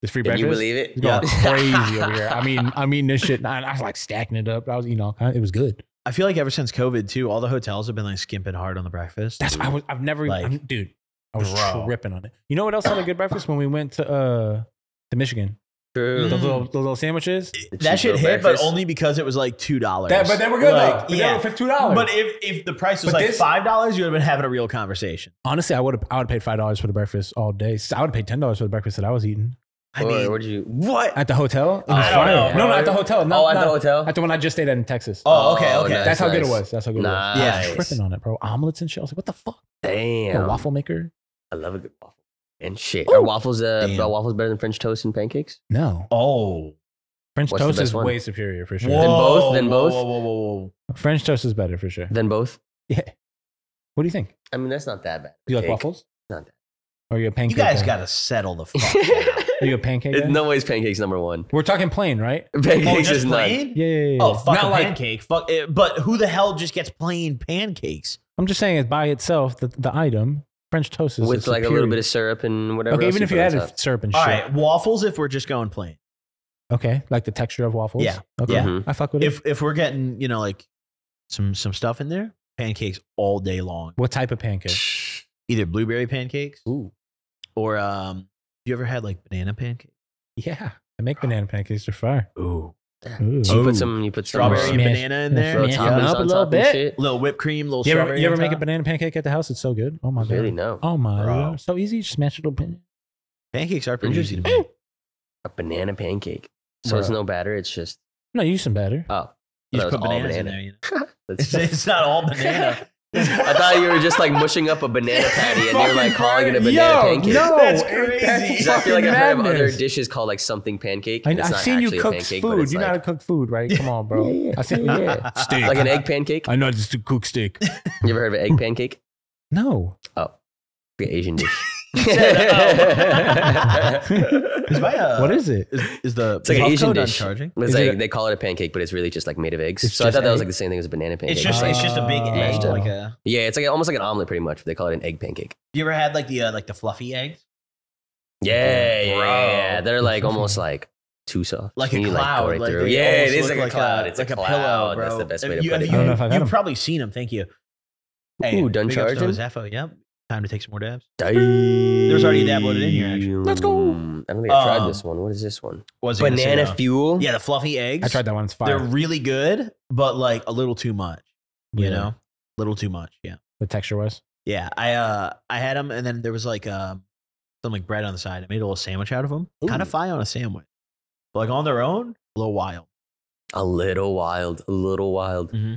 This free breakfast. Can you believe it? It's going crazy over here. I'm eating this shit. And I was like stacking it up. I was, it was good. I feel like ever since COVID too, all the hotels have been like skimping hard on the breakfast. That's why I've never, like, dude. I was tripping on it. You know what else had a good breakfast? When we went to Michigan. True. The little sandwiches. That shit hit, but only because it was like $2. But they were good. Like, yeah, for $2. But if the price was like $5, you would have been having a real conversation. Honestly, I would have paid $5 for the breakfast all day. I would have paid $10 for the breakfast that I was eating. What? At the hotel? It was fire. No, not at the hotel. At the hotel? At the one I just stayed at in Texas. Oh, okay. Nice, That's how good it was. That's how good it was. Yeah, I was tripping on it, bro. Omelets and shit. I was like, what the fuck? Damn. A waffle maker? I love a good waffle. And shit. Ooh. Are waffles better than French toast and pancakes? No. Oh. French toast is way superior for sure. Than both? Whoa. French toast is better for sure. Than both? Yeah. What do you think? I mean, that's not that bad. Do you like waffles? Not that. Or are you a pancake guy? You guys got to settle the fuck out. Are you a pancake guy? No way's pancakes #1. We're talking plain, right? Pancakes is plain? Yeah. Oh, fuck not pancake. Fuck it. But who the hell just gets plain pancakes? I'm just saying it's by itself, the item. French toast is with like a little bit of syrup and whatever. Okay, even if you added syrup and shit. All right, waffles if we're just going plain. Okay, like the texture of waffles? Yeah. Okay. Yeah. I fuck with it. If we're getting, like some stuff in there, pancakes all day long. What type of pancakes? Either blueberry pancakes. Ooh. Or you ever had like banana pancakes? Yeah, I make banana pancakes. They're fire. Ooh. Ooh. So you put strawberry and banana in there. Yeah. Up a little bit. A little whipped cream, a little strawberry. You ever make a banana pancake at the house? It's so good. Oh my god. Really? No. Oh my god. So easy. Just smash it open. Pancakes are pretty easy to make. A banana pancake. So it's no batter. It's just. No, you use some batter. Oh. You just put bananas in there. It's not all banana. I thought you were just like mushing up a banana patty and you're like calling it a banana pancake. No, that's crazy. I feel like I've heard of other dishes called like something pancake. I've seen you cook food. You know how to cook food, right? Come on, bro. Yeah. I seen steak. Like an egg pancake? I know just to cook steak. You ever heard of an egg pancake? No. Oh, the Asian dish. What is it? Is the it's like an Asian dish? Charging? It's like, they call it a pancake, but it's really just like made of eggs. So I thought that was like the same thing as a banana pancake. It's just a big egg. Like it's like almost like an omelet, pretty much. But they call it an egg pancake. You ever had like the fluffy eggs? Yeah. They're like almost like too soft, like a cloud. Like, right it is like a cloud. It's like a pillow. That's the best way to put it. You've probably seen them. Thank you. Ooh, done charging. Yep. Time to take some more dabs. There's already a dab loaded in here, actually. Let's go. I don't think I tried this one. What is this one? Banana fuel. Yeah, the fluffy eggs. I tried that one. It's fire. They're really good, but like a little too much. You know? A little too much, yeah. The texture was? Yeah. I had them, and then there was like some like bread on the side. I made a little sandwich out of them. Kind of fire on a sandwich. But like on their own, a little wild. A little wild. Mm-hmm.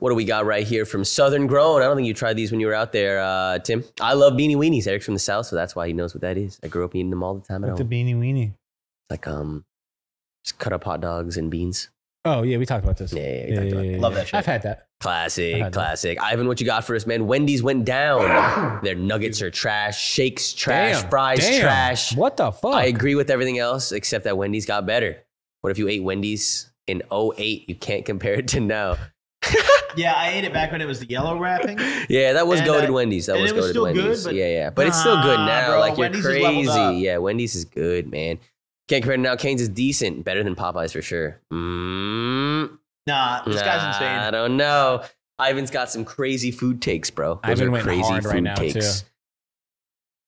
What do we got right here from Southern Grown? I don't think you tried these when you were out there, Tim. I love beanie weenies. Eric's from the South, so that's why he knows what that is. I grew up eating them all the time at home. What's a beanie weenie? It's like just cut up hot dogs and beans. Oh, yeah, we talked about this. Yeah, we talked about it. Love that shit. I've had that. Classic. Ivan, what you got for us, man? Wendy's went down. Their nuggets are trash. Shakes trash. Damn. Fries trash. What the fuck? I agree with everything else, except that Wendy's got better. What if you ate Wendy's in 08? You can't compare it to now. Yeah, I ate it back when it was the yellow wrapping. Yeah, that was goated Wendy's. That was goated Wendy's. Good, but it's still good now. Bro, like Wendy's, you're crazy. Yeah, Wendy's is good, man. Can't compare to now. Kane's is decent, better than Popeyes for sure. Nah, this guy's insane. I don't know. Ivan's got some crazy food takes, bro. Ivan went hard right now, too.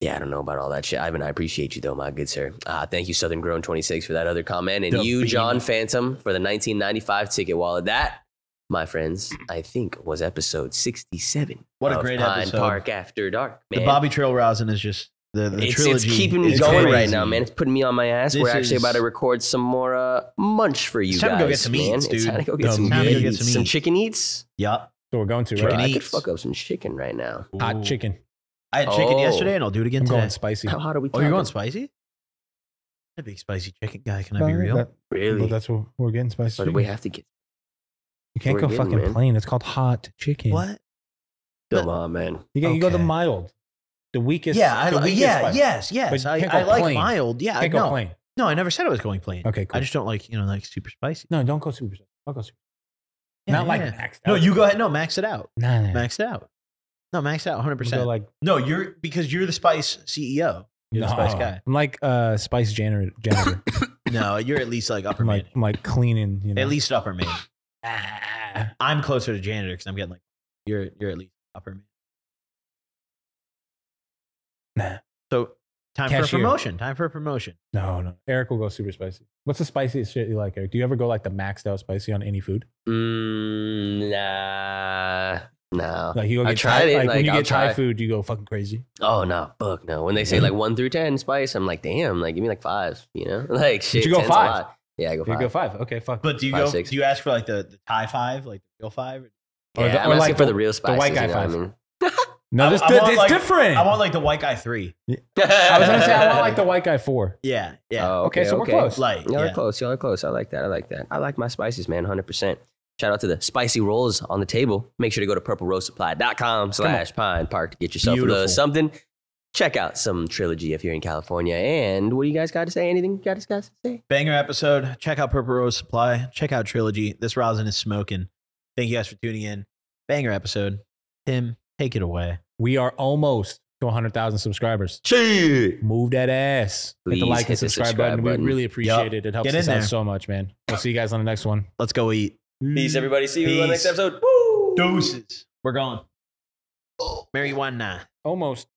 Yeah, I don't know about all that shit. Ivan, I appreciate you, though, my good sir. Thank you, Southern Grown 26, for that other comment. And you, John Phantom, for the 1995 ticket wallet. That, my friends, I think was episode 67. What a great episode. Pine Park After Dark, man. The Bobby Trail rosin is just... It's keeping me going right now, man. It's putting me on my ass. We're actually about to record some more munch for you guys. It's time to go get some eats, dude. It's time to go get some chicken eats. Yup. So we're going to, right? I could fuck up some chicken right now. Hot chicken. I had chicken yesterday, and I'll do it again today. I'm going spicy. How hot are we talking? Oh, you're going spicy? I'm a big spicy chicken guy. Can I be real? Really? That's what we're getting, spicy chicken. But we have to get... You can't go fucking plain. It's called hot chicken. What? Come on, man. You go the mild. The weakest. Yeah, yes. I like mild. Yeah, I go plain. No, I never said I was going plain. Okay, cool. I just don't like, you know, like super spicy. No, don't go super spicy. I'll go super spicy. Not like maxed out. No, you go ahead. No, max it out. No. Max it out. No, max it out 100%. Like, no, you're, because you're the spice CEO. You're the spice guy. I'm like spice janitor. No, you're at least like upper main. I'm like cleaning, you know. At least upper main. I'm closer to janitor because I'm getting like, you're at least upper main. Nah. So time for a promotion. Time for a promotion. No. Eric will go super spicy. What's the spiciest shit you like, Eric? Do you ever go like the maxed out spicy on any food? Nah. No. Like you go get Thai, it. Like when you get Thai food, you go fucking crazy. Oh no, fuck no. When they say like 1 through 10 spice, I'm like, damn, like give me like 5, you know? Like shit. But you go 5. Yeah, I go 5. You go 5. Okay, fuck. But do you go 6. Do you ask for like the Thai 5, like the real 5? Yeah, or I'm asking for the real spice. The white guy 5. I mean? No, it's like, different. I want like the white guy 3. Yeah. I was gonna say I want like the white guy 4. Yeah, yeah. Oh, okay, so we're close. Like, y'all are close. Y'all are close. I like that. I like that. I like my spices, man. 100%. Shout out to the spicy rolls on the table. Make sure to go to purplerosesupply.com/pinepark to get yourself a little something. Check out some Trilogy if you're in California. And what do you guys got to say? Anything you guys got to say? Banger episode. Check out Purple Rose Supply. Check out Trilogy. This rosin is smoking. Thank you guys for tuning in. Banger episode. Tim, take it away. We are almost to 100,000 subscribers. Gee. Move that ass. Please hit the like and subscribe button. We really appreciate it. It helps us out so much, man. We'll see you guys on the next one. Let's go eat. Peace, everybody. See you on the next episode. Woo! Deuces. We're going. Marijuana. Almost.